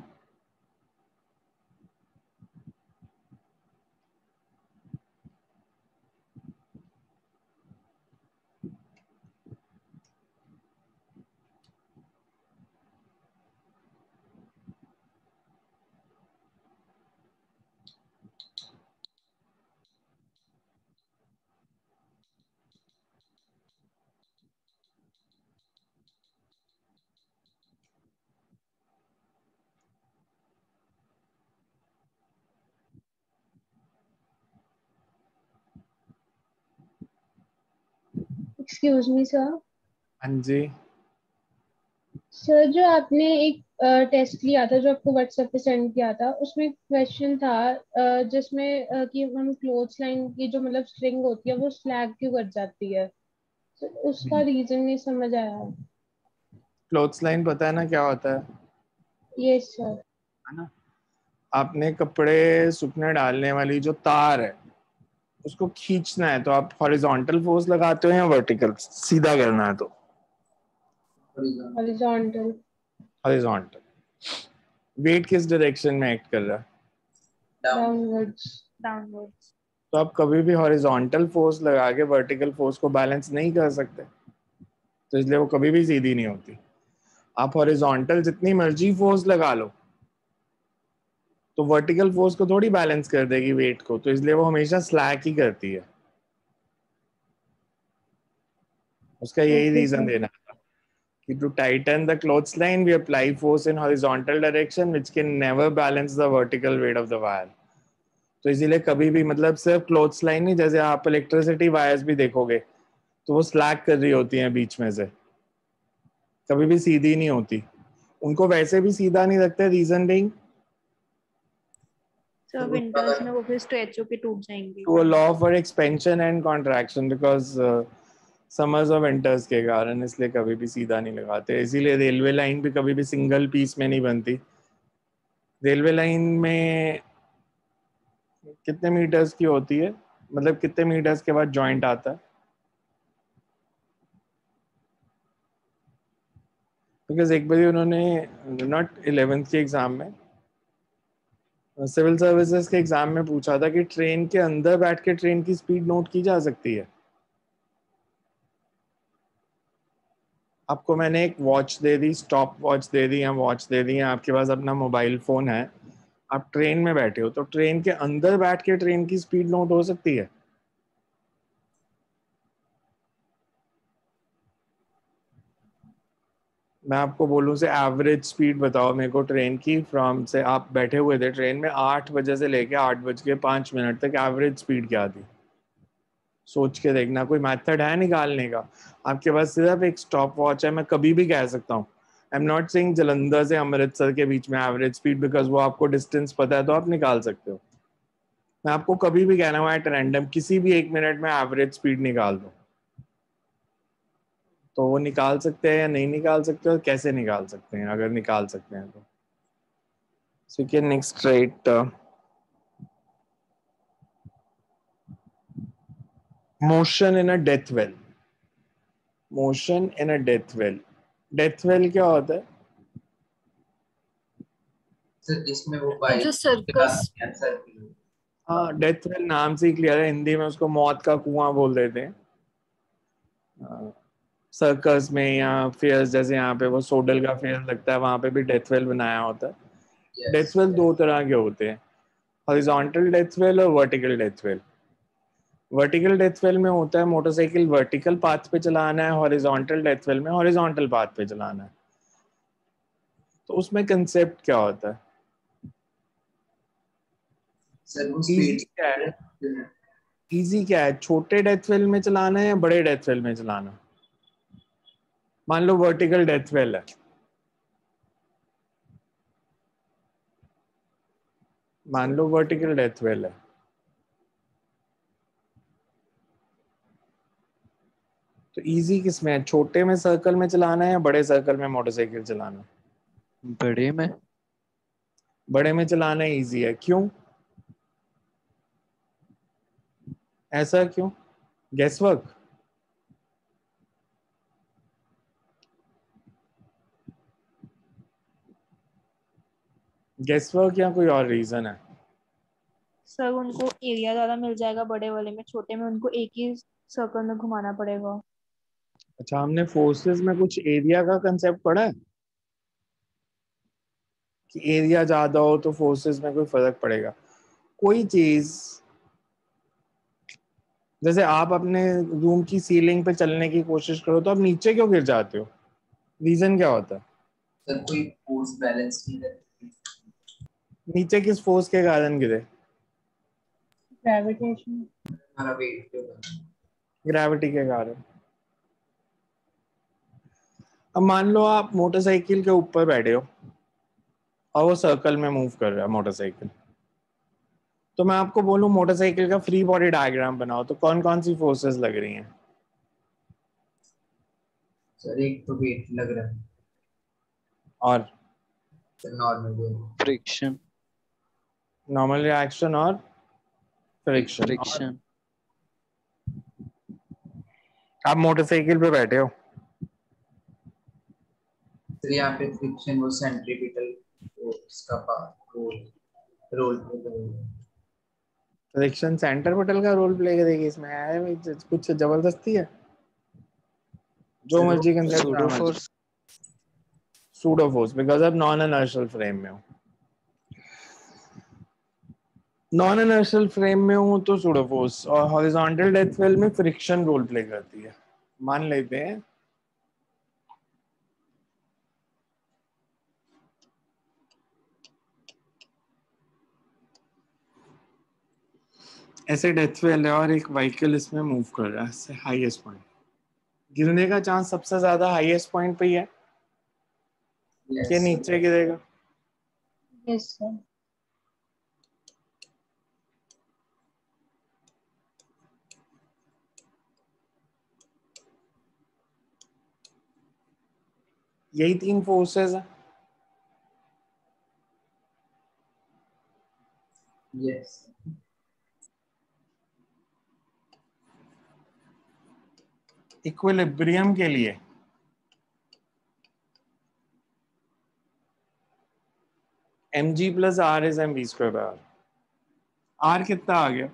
Excuse me sir. हाँ जी सर, जो आपने एक टेस्ट लिया था जो आपको व्हाट्सएप पे सेंड किया था, उसमें क्वेश्चन था जिसमें कि हम क्लोथ्स लाइन की जो मतलब स्ट्रिंग होती है वो स्लैग क्यों कट जाती है, तो उसका रीजन नहीं समझ आया। क्लोथ्स लाइन पता है ना क्या होता है? Yes sir. है ना, आपने कपड़े सूखने डालने वाली जो तार है उसको खींचना है, तो आप हॉरिजॉन्टल फोर्स लगाते हो या वर्टिकल, सीधा करना है तो हॉरिजॉन्टल हॉरिजॉन्टल। वेट किस डायरेक्शन में एक्ट कर रहा है? Downwards downwards. तो आप कभी भी हॉरिजॉन्टल फोर्स लगा के वर्टिकल फोर्स को बैलेंस नहीं कर सकते, तो इसलिए वो कभी भी सीधी नहीं होती। आप हॉरिजॉन्टल जितनी मर्जी फोर्स लगा लो तो वर्टिकल फोर्स को थोड़ी बैलेंस कर देगी वेट को, तो इसलिए वो हमेशा स्लैक ही करती है। उसका यही रीजन देना था कि to tighten the clothes line we apply force in horizontal direction which can never balance the vertical weight of the wire. तो इसीलिए कभी भी मतलब सिर्फ क्लोथ्स लाइन नहीं, जैसे आप इलेक्ट्रिसिटी वायर्स भी देखोगे तो वो स्लैक कर रही होती हैं बीच में से, कभी भी सीधी नहीं होती। उनको वैसे भी सीधा नहीं रखते, रीजन बीइंग सो विंडोज में वो फिर स्ट्रेच होके टूट जाएंगी। वो law of expansion and contraction because summers और विंटर्स के कारण, इसलिए कभी भी सीधा नहीं लगाते। इसीलिए रेलवे लाइन भी कभी भी सिंगल पीस में नहीं बनती। रेलवे लाइन में कितने मीटर्स की होती है, मतलब कितने मीटर्स के बाद जॉइंट आता है? बिकॉज एक बार उन्होंने नॉट इलेवेंथ के एग्जाम में, सिविल सर्विसेज के एग्जाम में पूछा था कि ट्रेन के अंदर बैठ के ट्रेन की स्पीड नोट की जा सकती है। आपको मैंने एक वॉच दे दी, स्टॉप वॉच दे दी या वॉच दे दी, या आपके पास अपना मोबाइल फोन है, आप ट्रेन में बैठे हो, तो ट्रेन के अंदर बैठ के ट्रेन की स्पीड नोट हो सकती है। मैं आपको बोलूं से एवरेज स्पीड बताओ मेरे को ट्रेन की, फ्रॉम से आप बैठे हुए थे ट्रेन में आठ बजे से लेके आठ बज के पाँच मिनट तक एवरेज स्पीड क्या थी? सोच के देखना, कोई मेथड है निकालने का? आपके पास सिर्फ एक स्टॉप वॉच है। मैं कभी भी कह सकता हूँ, I am not saying Jalandhar से अमृतसर के बीच में एवरेज स्पीड, बिकॉज वो आपको डिस्टेंस पता है तो आप निकाल सकते हो। मैं आपको कभी भी कहना हुआ एट रैंडम किसी भी एक मिनट में एवरेज स्पीड निकाल दो, तो वो निकाल सकते हैं या नहीं निकाल सकते, और कैसे निकाल सकते हैं अगर निकाल सकते हैं तो। सो क्या next write motion in a death well. Motion in a death well. Death well क्या होता है? सर इसमें वो जो सर्कस, हाँ डेथ वेल नाम से ही क्लियर है, हिंदी में उसको मौत का कुआं बोल देते हैं। सर्कस में या फेयर, जैसे यहाँ पे वो सोडल का फेयर लगता है, वहाँ पे भी डेथ वेल बनाया होता है। yes, death well yes. दो तरह के होते हैं, हॉरिजॉन्टल डेथ वेल और vertical death well. Vertical death well में होता है मोटरसाइकिल वर्टिकल पाथ पे चलाना है, हॉरिजॉन्टल डेथ वेल में हॉरिजॉन्टल पाथ पे चलाना है। तो उसमें कंसेप्ट क्या होता है? इजी क्या है? इजी क्या है? छोटे डेथ वेल में चलाना है या बड़े डेथ वेल में चलाना? मान लो वर्टिकल डेथ वेल है, मान लो वर्टिकल डेथ वेल है, तो इजी किस में है? छोटे में सर्कल में चलाना है या बड़े सर्कल में मोटरसाइकिल चलाना? बड़े में। बड़े में चलाना इजी है। क्यों ऐसा? क्यों? Gas work. गैस वर्क या कोई और रीजन है? सर उनको एरिया ज्यादा मिल जाएगा बड़े वाले में, छोटे में उनको एक ही सर्कल में घुमाना पड़ेगा। अच्छा, हमने फोर्सेस में कुछ एरिया का कंसेप्ट पढ़ा है कि एरिया ज्यादा हो तो फोर्सेस में कोई फर्क पड़ेगा? कोई चीज जैसे आप अपने रूम की सीलिंग पे चलने की कोशिश करो तो आप नीचे क्यों गिर जाते हो? रीजन क्या होता है? सर कोई फोर्स बैलेंस नहीं रहती। नीचे किस फोर्स के कारण गिरे? ग्रेविटेशन। ग्रेविटी के कारण। अब मान लो आप मोटरसाइकिल के ऊपर बैठे हो और वो सर्कल में मूव कर रहा है मोटरसाइकिल, तो मैं आपको बोलूं मोटरसाइकिल का फ्री बॉडी डायग्राम बनाओ, तो कौन कौन सी फोर्सेस लग रही हैं? सर एक तो वेट लग रहा है और नॉर्मल फ्रिक्शन, नॉर्मल रिएक्शन और फ्रिक्शन। फ्रिक्शन। आप मोटरसाइकिल पे बैठे हो, तो यहाँ पे फ्रिक्शन वो सेंट्रीपिटल वो इसका पार्ट रोल प्ले करेगा। फ्रिक्शन सेंट्रीपिटल का रोल प्ले करेगी इसमें, है कुछ जबरदस्ती है जो मर्जी कंसेप्ट सूडो फोर्स बिकॉज़ अब नॉन इनर्शियल फ्रेम में हो। नॉन इनर्शियल फ्रेम में हो तो सूडो फोर्स और हॉरिजॉन्टल डेथ वेल में फ्रिक्शन रोल प्ले करती है। मान लेते हैं ऐसे डेथ वेल है और एक व्हीकल इसमें मूव कर रहा है हाईएस्ट पॉइंट, गिरने का चांस सबसे ज्यादा हाईएस्ट पॉइंट पे ही है। yes, के नीचे गिरेगा। yes, sir. यही तीन फोर्सेस है। yes. इक्विलिब्रियम के लिए mg plus R is M V square by R. R कितना आ गया?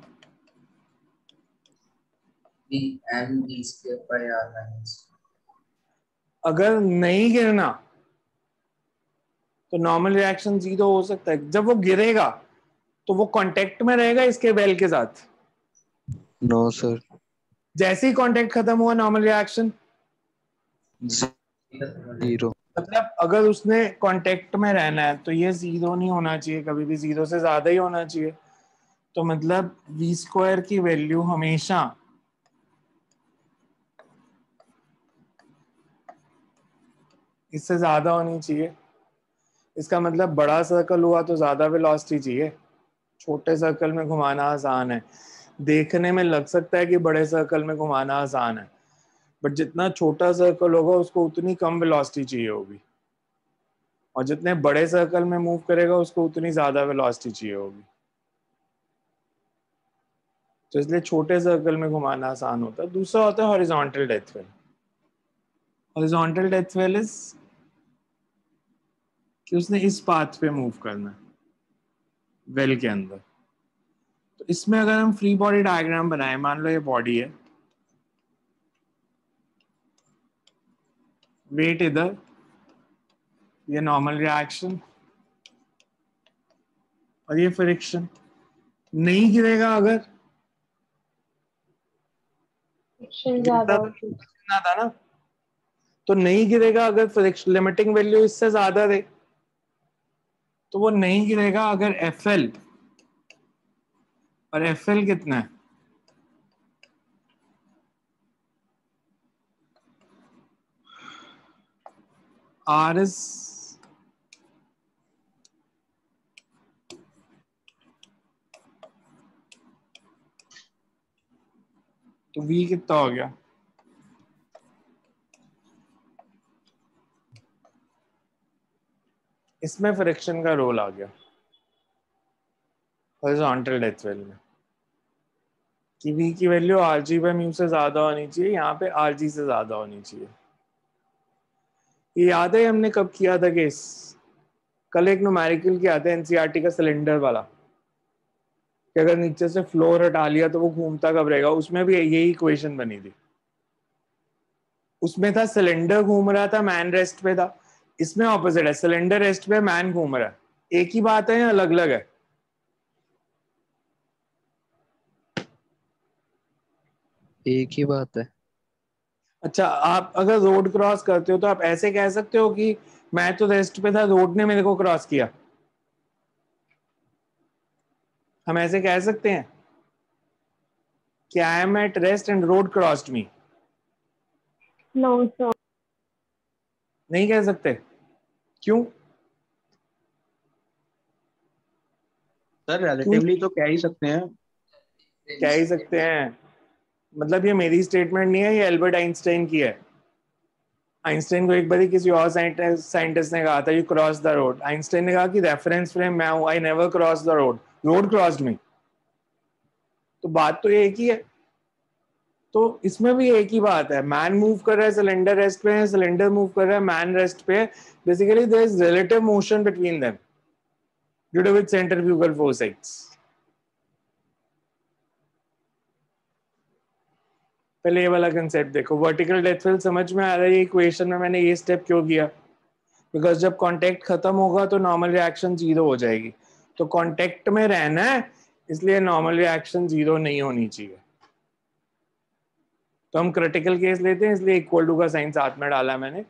mg square by R. अगर नहीं गिरना तो नॉर्मल रिएक्शन जीरो हो सकता है। जब वो गिरेगा तो वो कांटेक्ट में रहेगा इसके बेल के साथ। नो सर, जैसे ही कांटेक्ट खत्म हुआ नॉर्मल रिएक्शन जीरो। मतलब अगर उसने कांटेक्ट में रहना है तो ये जीरो नहीं होना चाहिए, कभी भी जीरो से ज्यादा ही होना चाहिए। तो मतलब वी स्क्वायर की वैल्यू हमेशा इससे ज्यादा होनी चाहिए। इसका मतलब बड़ा सर्कल हुआ तो ज्यादा वेलोसिटी चाहिए, छोटे सर्कल में घुमाना आसान है। देखने में लग सकता है कि बड़े सर्कल में घुमाना आसान है, बट जितना छोटा सर्कल होगा उसको उतनी कम वेलोसिटी चाहिए होगी, और जितने बड़े सर्कल में मूव करेगा उसको उतनी ज्यादा वेलोसिटी चाहिए होगी। तो इसलिए छोटे सर्कल में घुमाना आसान होता है। दूसरा होता है horizontal death well. Horizontal death well is कि उसने इस पाथ पे मूव करना है वेल के अंदर। तो इसमें अगर हम फ्री बॉडी डायग्राम बनाए, मान लो ये बॉडी है, वेट इधर, ये नॉर्मल रिएक्शन और ये फ्रिक्शन। नहीं गिरेगा अगर गिरता था ना, तो नहीं गिरेगा अगर फ्रिक्शन लिमिटिंग वैल्यू इससे ज्यादा दे तो वो नहीं गिरेगा। अगर एफ एल और एफ एल कितना है? आर इज तो वी कितना हो गया? इसमें फ्रिक्शन का रोल आ गया हॉरिजॉन्टल डेथ वेल में कि वी की वैल्यू आर जी बाय म्यू से ज्यादा होनी चाहिए। यहाँ पे आर जी से ज्यादा होनी चाहिए। ये याद है हमने कब किया था केस? कल एक न्यूमेरिकल किया था एनसीईआरटी का सिलेंडर वाला कि अगर नीचे से फ्लोर हटा लिया तो वो घूमता कब रहेगा। उसमें भी यही इक्वेशन बनी थी। उसमें था सिलेंडर घूम रहा था, मैन रेस्ट पे था। इसमें ऑपोजिट है, सिलेंडर रेस्ट पे, मैन घूम रहा है। एक ही बात है या अलग अलग है? एक ही बात है। अच्छा, आप अगर रोड क्रॉस करते हो तो आप ऐसे कह सकते हो कि मैं तो रेस्ट पे था, रोड ने मेरे को क्रॉस किया? हम ऐसे कह सकते हैं कि I am at rest and road crossed me? No sir, नहीं कह सकते। क्यों सर? रिलेटिवली तो कह ही सकते हैं। कह ही सकते हैं मतलब ये मेरी स्टेटमेंट नहीं है, ये एल्बर्ट आइंस्टाइन की है। आइंस्टाइन को एक बार किसी और साइंटिस्ट ने कहा था you cross the road. Einstein ने कहा कि रेफरेंस फ्रेम मैं हूं, I never cross the road, road crossed me. तो बात तो एक ही है। तो इसमें भी एक ही बात है, मैन मूव कर रहा है, सिलेंडर रेस्ट पे है, सिलेंडर मूव कर रहा है, मैन रेस्ट पे है. Basically there is relative motion between them due to which centrifugal forces. पहले ये वाला कंसेप्ट देखो, वर्टिकल डेथ फेल समझ में आ रहा है. इक्वेशन में मैंने ये स्टेप क्यों किया, बिकॉज जब कॉन्टेक्ट खत्म होगा तो नॉर्मल रिएक्शन जीरो हो जाएगी, तो कॉन्टेक्ट में रहना है, इसलिए नॉर्मल रिएक्शन जीरो नहीं होनी चाहिए. तो हम क्रिटिकल केस लेते हैं, इसलिए इक्वल टू का साइन साथ में डाला मैंने.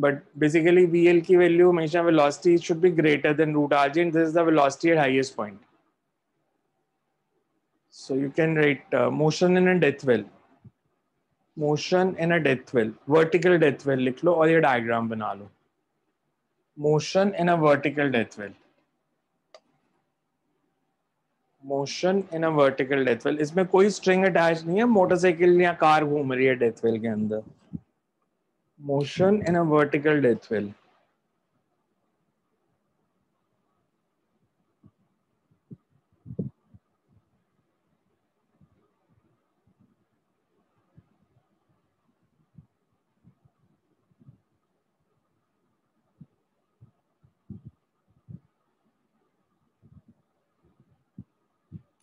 बट बेसिकली बी एल की वैल्यू हमेशा velocity should be greater than root R G and this is the velocity at highest point. So you can write motion in a death well, motion in a death well, vertical death well लिख लो और ये diagram बना लो, motion in a vertical death well, motion in a vertical death well. इसमें कोई string attach नहीं है, मोटरसाइकिल या कार घूम रही है डेथ वेल के अंदर. Motion in a vertical death well,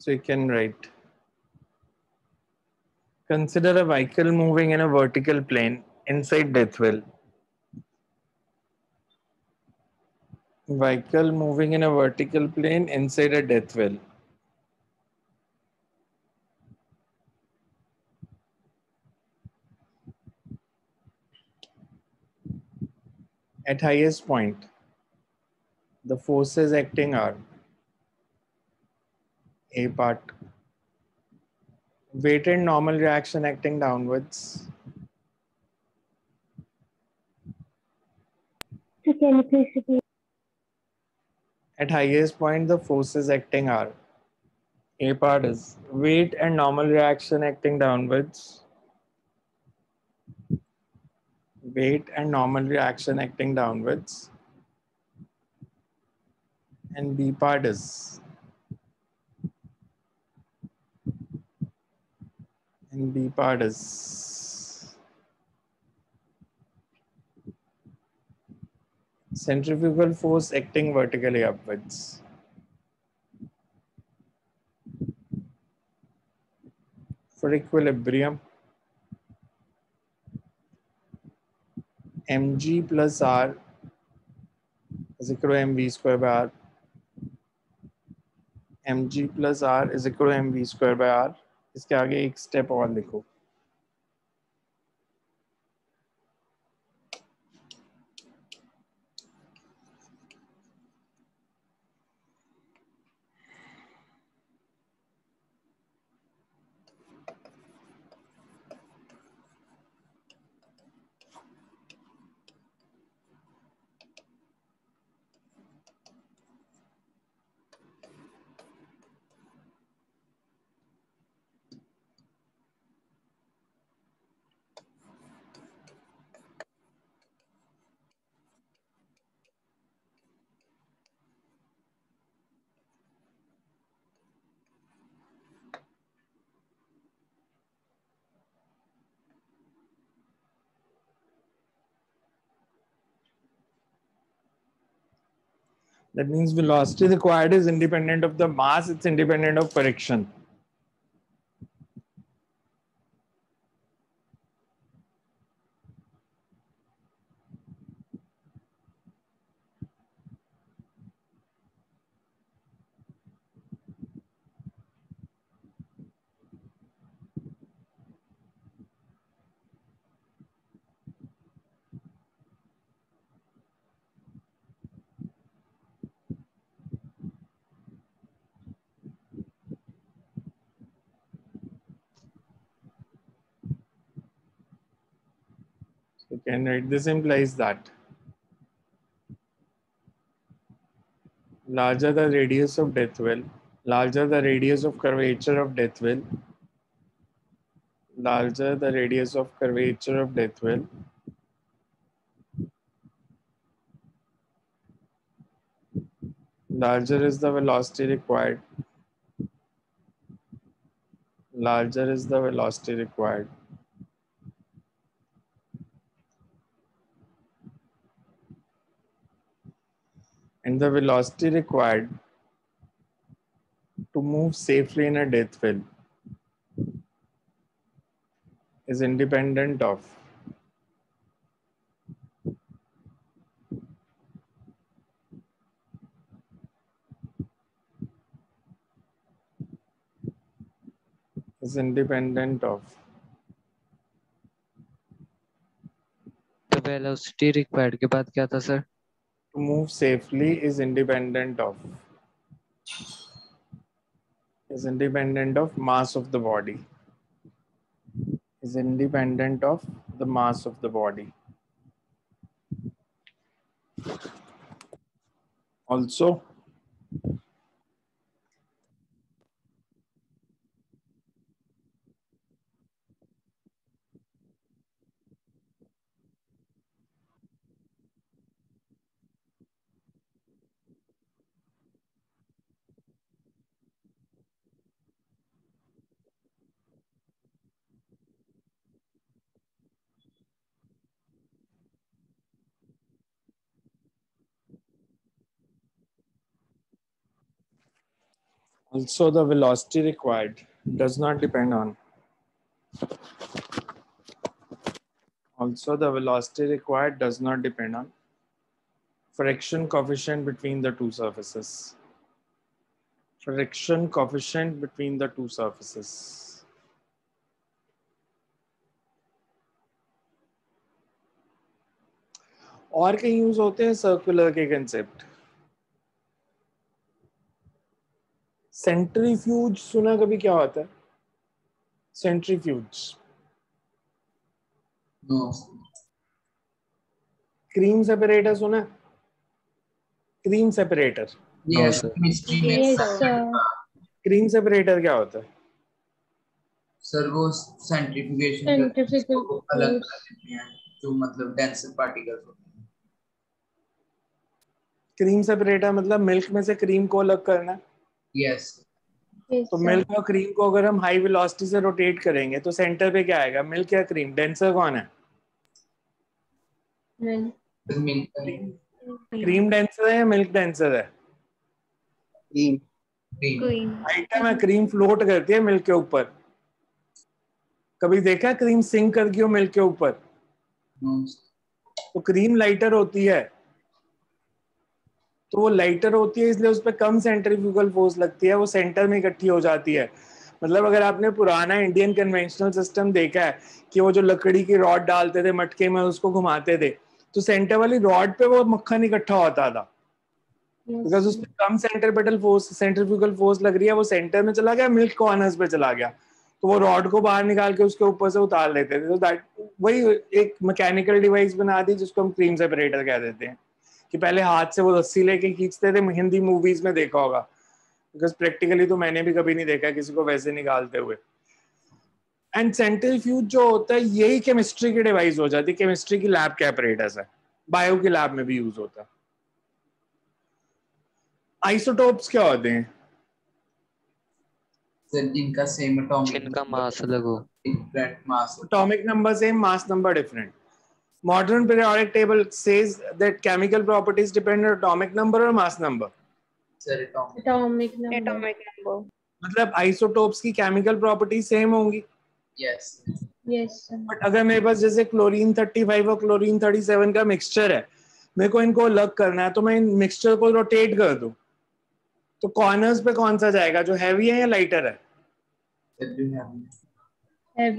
so you can write, consider a vehicle moving in a vertical plane inside death well. Vehicle moving in a vertical plane inside a death well. At highest point the forces acting are A part, weighted normal reaction acting downwards. At highest point, the forces acting are A part is weight and normal reaction acting downwards. Weight and normal reaction acting downwards, and B part is. And B part is centrifugal force acting vertically upwards. For equilibrium, mg plus r is equal to mv square by r. mg plus r is equal to mv square by r. इसके आगे एक step और लिखो. That means velocity required is independent of the mass, it's independent of correction. Can write, this implies that larger the radius of death well, larger the radius of curvature of death well, larger the radius of curvature of death well, larger is the velocity required, larger is the velocity required. And the velocity required to move safely in a death wheel is independent of is independent of the velocity required के बाद क्या था sir? To move safely is independent of is independent of mass of the body is independent of the mass of the body. Also Also, the velocity required does not depend on. Also, the velocity required does not depend on friction coefficient between the two surfaces. Friction coefficient between the two surfaces. और क्या use होते हैं circular के concept? Centrifuge सुना कभी क्या होता है? Centrifuge no. क्रीम सेपरेटर सुना? Cream separator yes. no, yes, cream separator क्या होता है सर? वो सेंट्रीफ्यूगेशन को अलग कर देते हैं जो मतलब डेंसर पार्टिकल्स होते हैं। क्रीम सेपरेटर मतलब मिल्क में से क्रीम को अलग करना। Yes. yes. तो मिल्क और क्रीम को अगर हम हाई वेलोसिटी से रोटेट करेंगे तो सेंटर पे क्या आएगा? मिल्क या क्रीम? डेंसर कौन है? क्रीम डेंसर है या मिल्क डेंसर है? क्रीम। क्रीम। आइटम है, क्रीम फ्लोट करती है मिल्क के ऊपर। कभी देखा क्रीम सिंक करती हो मिल्क के ऊपर? तो क्रीम लाइटर होती है, तो वो लाइटर होती है इसलिए उस पर कम सेंट्रीफ्यूगल फोर्स लगती है, वो सेंटर में इकट्ठी हो जाती है। मतलब अगर आपने पुराना इंडियन कन्वेंशनल सिस्टम देखा है कि वो जो लकड़ी की रॉड डालते थे मटके में, उसको घुमाते थे, तो सेंटर वाली रॉड पे वो मक्खन इकट्ठा होता था। बिकॉज उस पर कम सेंट्रीपेटल फोर्स सेंट्रीफ्यूगल फोर्स लग रही है, वो सेंटर में चला गया, मिल्क कॉर्नर्स पे चला गया, तो वो रॉड को बाहर निकाल के उसके ऊपर से उतार लेते थे। तो दैट वही एक मैकेनिकल डिवाइस बना दी जिसको हम क्रीम सेपरेटर कह देते हैं, कि पहले हाथ से वो रस्सी लेके खींचते थे। हिंदी मूवीज में देखा होगा, बिकॉज प्रैक्टिकली तो मैंने भी कभी नहीं देखा किसी को वैसे निकालते हुए। एंड सेंट्रीफ्यूज जो होता है यही केमिस्ट्री की डिवाइस हो जाती है। केमिस्ट्री की लैब के अपरेटस है, बायो की लैब में भी यूज होता है। आइसोटोप्स क्या होते हैं? जिनका same atomic number, same mass number, different. Modern periodic table says that chemical properties depend on atomic number or mass number. Sir, atomic. Atomic number. Atomic number. मतलब isotopes की chemical properties same होंगी. Yes. Yes. But अगर मेरे पास जैसे chlorine पैंतीस और chlorine सैंतीस का mixture है, मेरे को इनको अलग करना है, तो मैं इन mixture को rotate कर दूं, तो corners पे कौन सा जाएगा? जो heavy है या lighter है?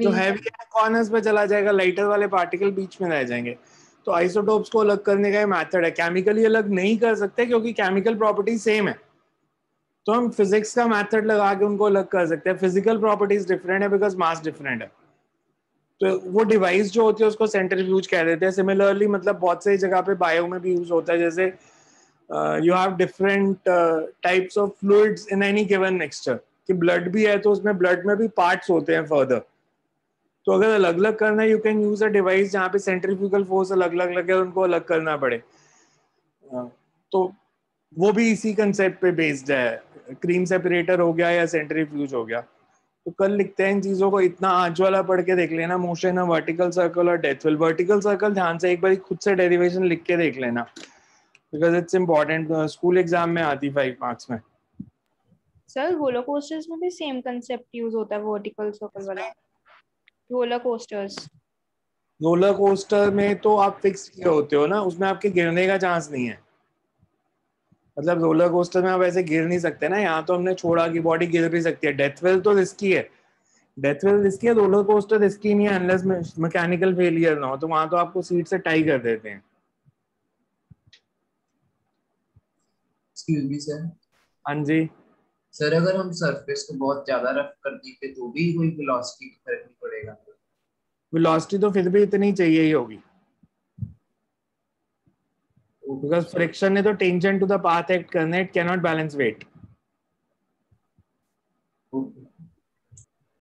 जो हैवी है कॉर्नर्स पे चला जाएगा, लाइटर वाले पार्टिकल बीच में रह जाएंगे। तो आइसोटोप्स को अलग करने का ये मेथड है। केमिकली अलग नहीं कर सकते क्योंकि केमिकल प्रॉपर्टी सेम है, तो हम फिजिक्स का मेथड लगा के उनको अलग कर सकते हैं। फिजिकल प्रॉपर्टीज डिफरेंट है बिकॉज मास डिफरेंट है, तो वो डिवाइस जो होती है उसको सेंट्रीफ्यूज कह देते हैं। सिमिलरली मतलब बहुत सारी जगह पे बायो में भी यूज होता है, जैसे you have different types of fluids in any given mixture, कि ब्लड भी है तो उसमें ब्लड में भी पार्ट्स होते हैं फर्दर। तो अगर अलग अलग करना है, you can use a device जहाँ पे सेंट्रीफ्यूगल फोर्स अलग अलग लगे और उनको अलग करना पड़े। तो वो भी इसी कंसेप्ट पे बेस्ड है, क्रीम सेपरेटर हो गया या सेंट्रीफ्यूज हो गया। तो कल लिखते हैं इन चीजों को, इतना आज वाला पढ़ के देख लेना, मोशन है, वर्टिकल सर्कल और डेथ वेल। वर्टिकल सर्कल ध्यान से एक बार खुद से डेरिवेशन लिख के देख लेना because it's important, school exam में आती फाइव मार्क्स में। सर रोलर कोस्टर्स में भी सेम कांसेप्ट यूज होता है वर्टिकल सर्कल वाला। रोलर कोस्टर्स रोलर कोस्टर में तो आप फिक्स किए होते हो ना, उसमें आपके गिरने का चांस नहीं है, मतलब रोलर कोस्टर में आप ऐसे गिर नहीं सकते ना। यहाँ तो हमने छोड़ा कि बॉडी गिर भी सकती है। डेथ वेल तो रिस्की है, डेथ वेल रिस्की है, रोलर कोस्टर रिस्की नहीं है अनलेस मैकेनिकल फेलियर ना हो, तो वहां तो आपको सीट से टाई कर देते हैं। हाँ जी सर, अगर हम सरफेस को बहुत ज्यादा रफ कर देंगे तो भी कोई वेलोसिटी का फर्क नहीं पड़ेगा। वेलोसिटी तो फिर भी इतनी चाहिए ही होगी बिकॉज़ फ्रिक्शन ने तो tangent to the path act करने, it can not balance wait.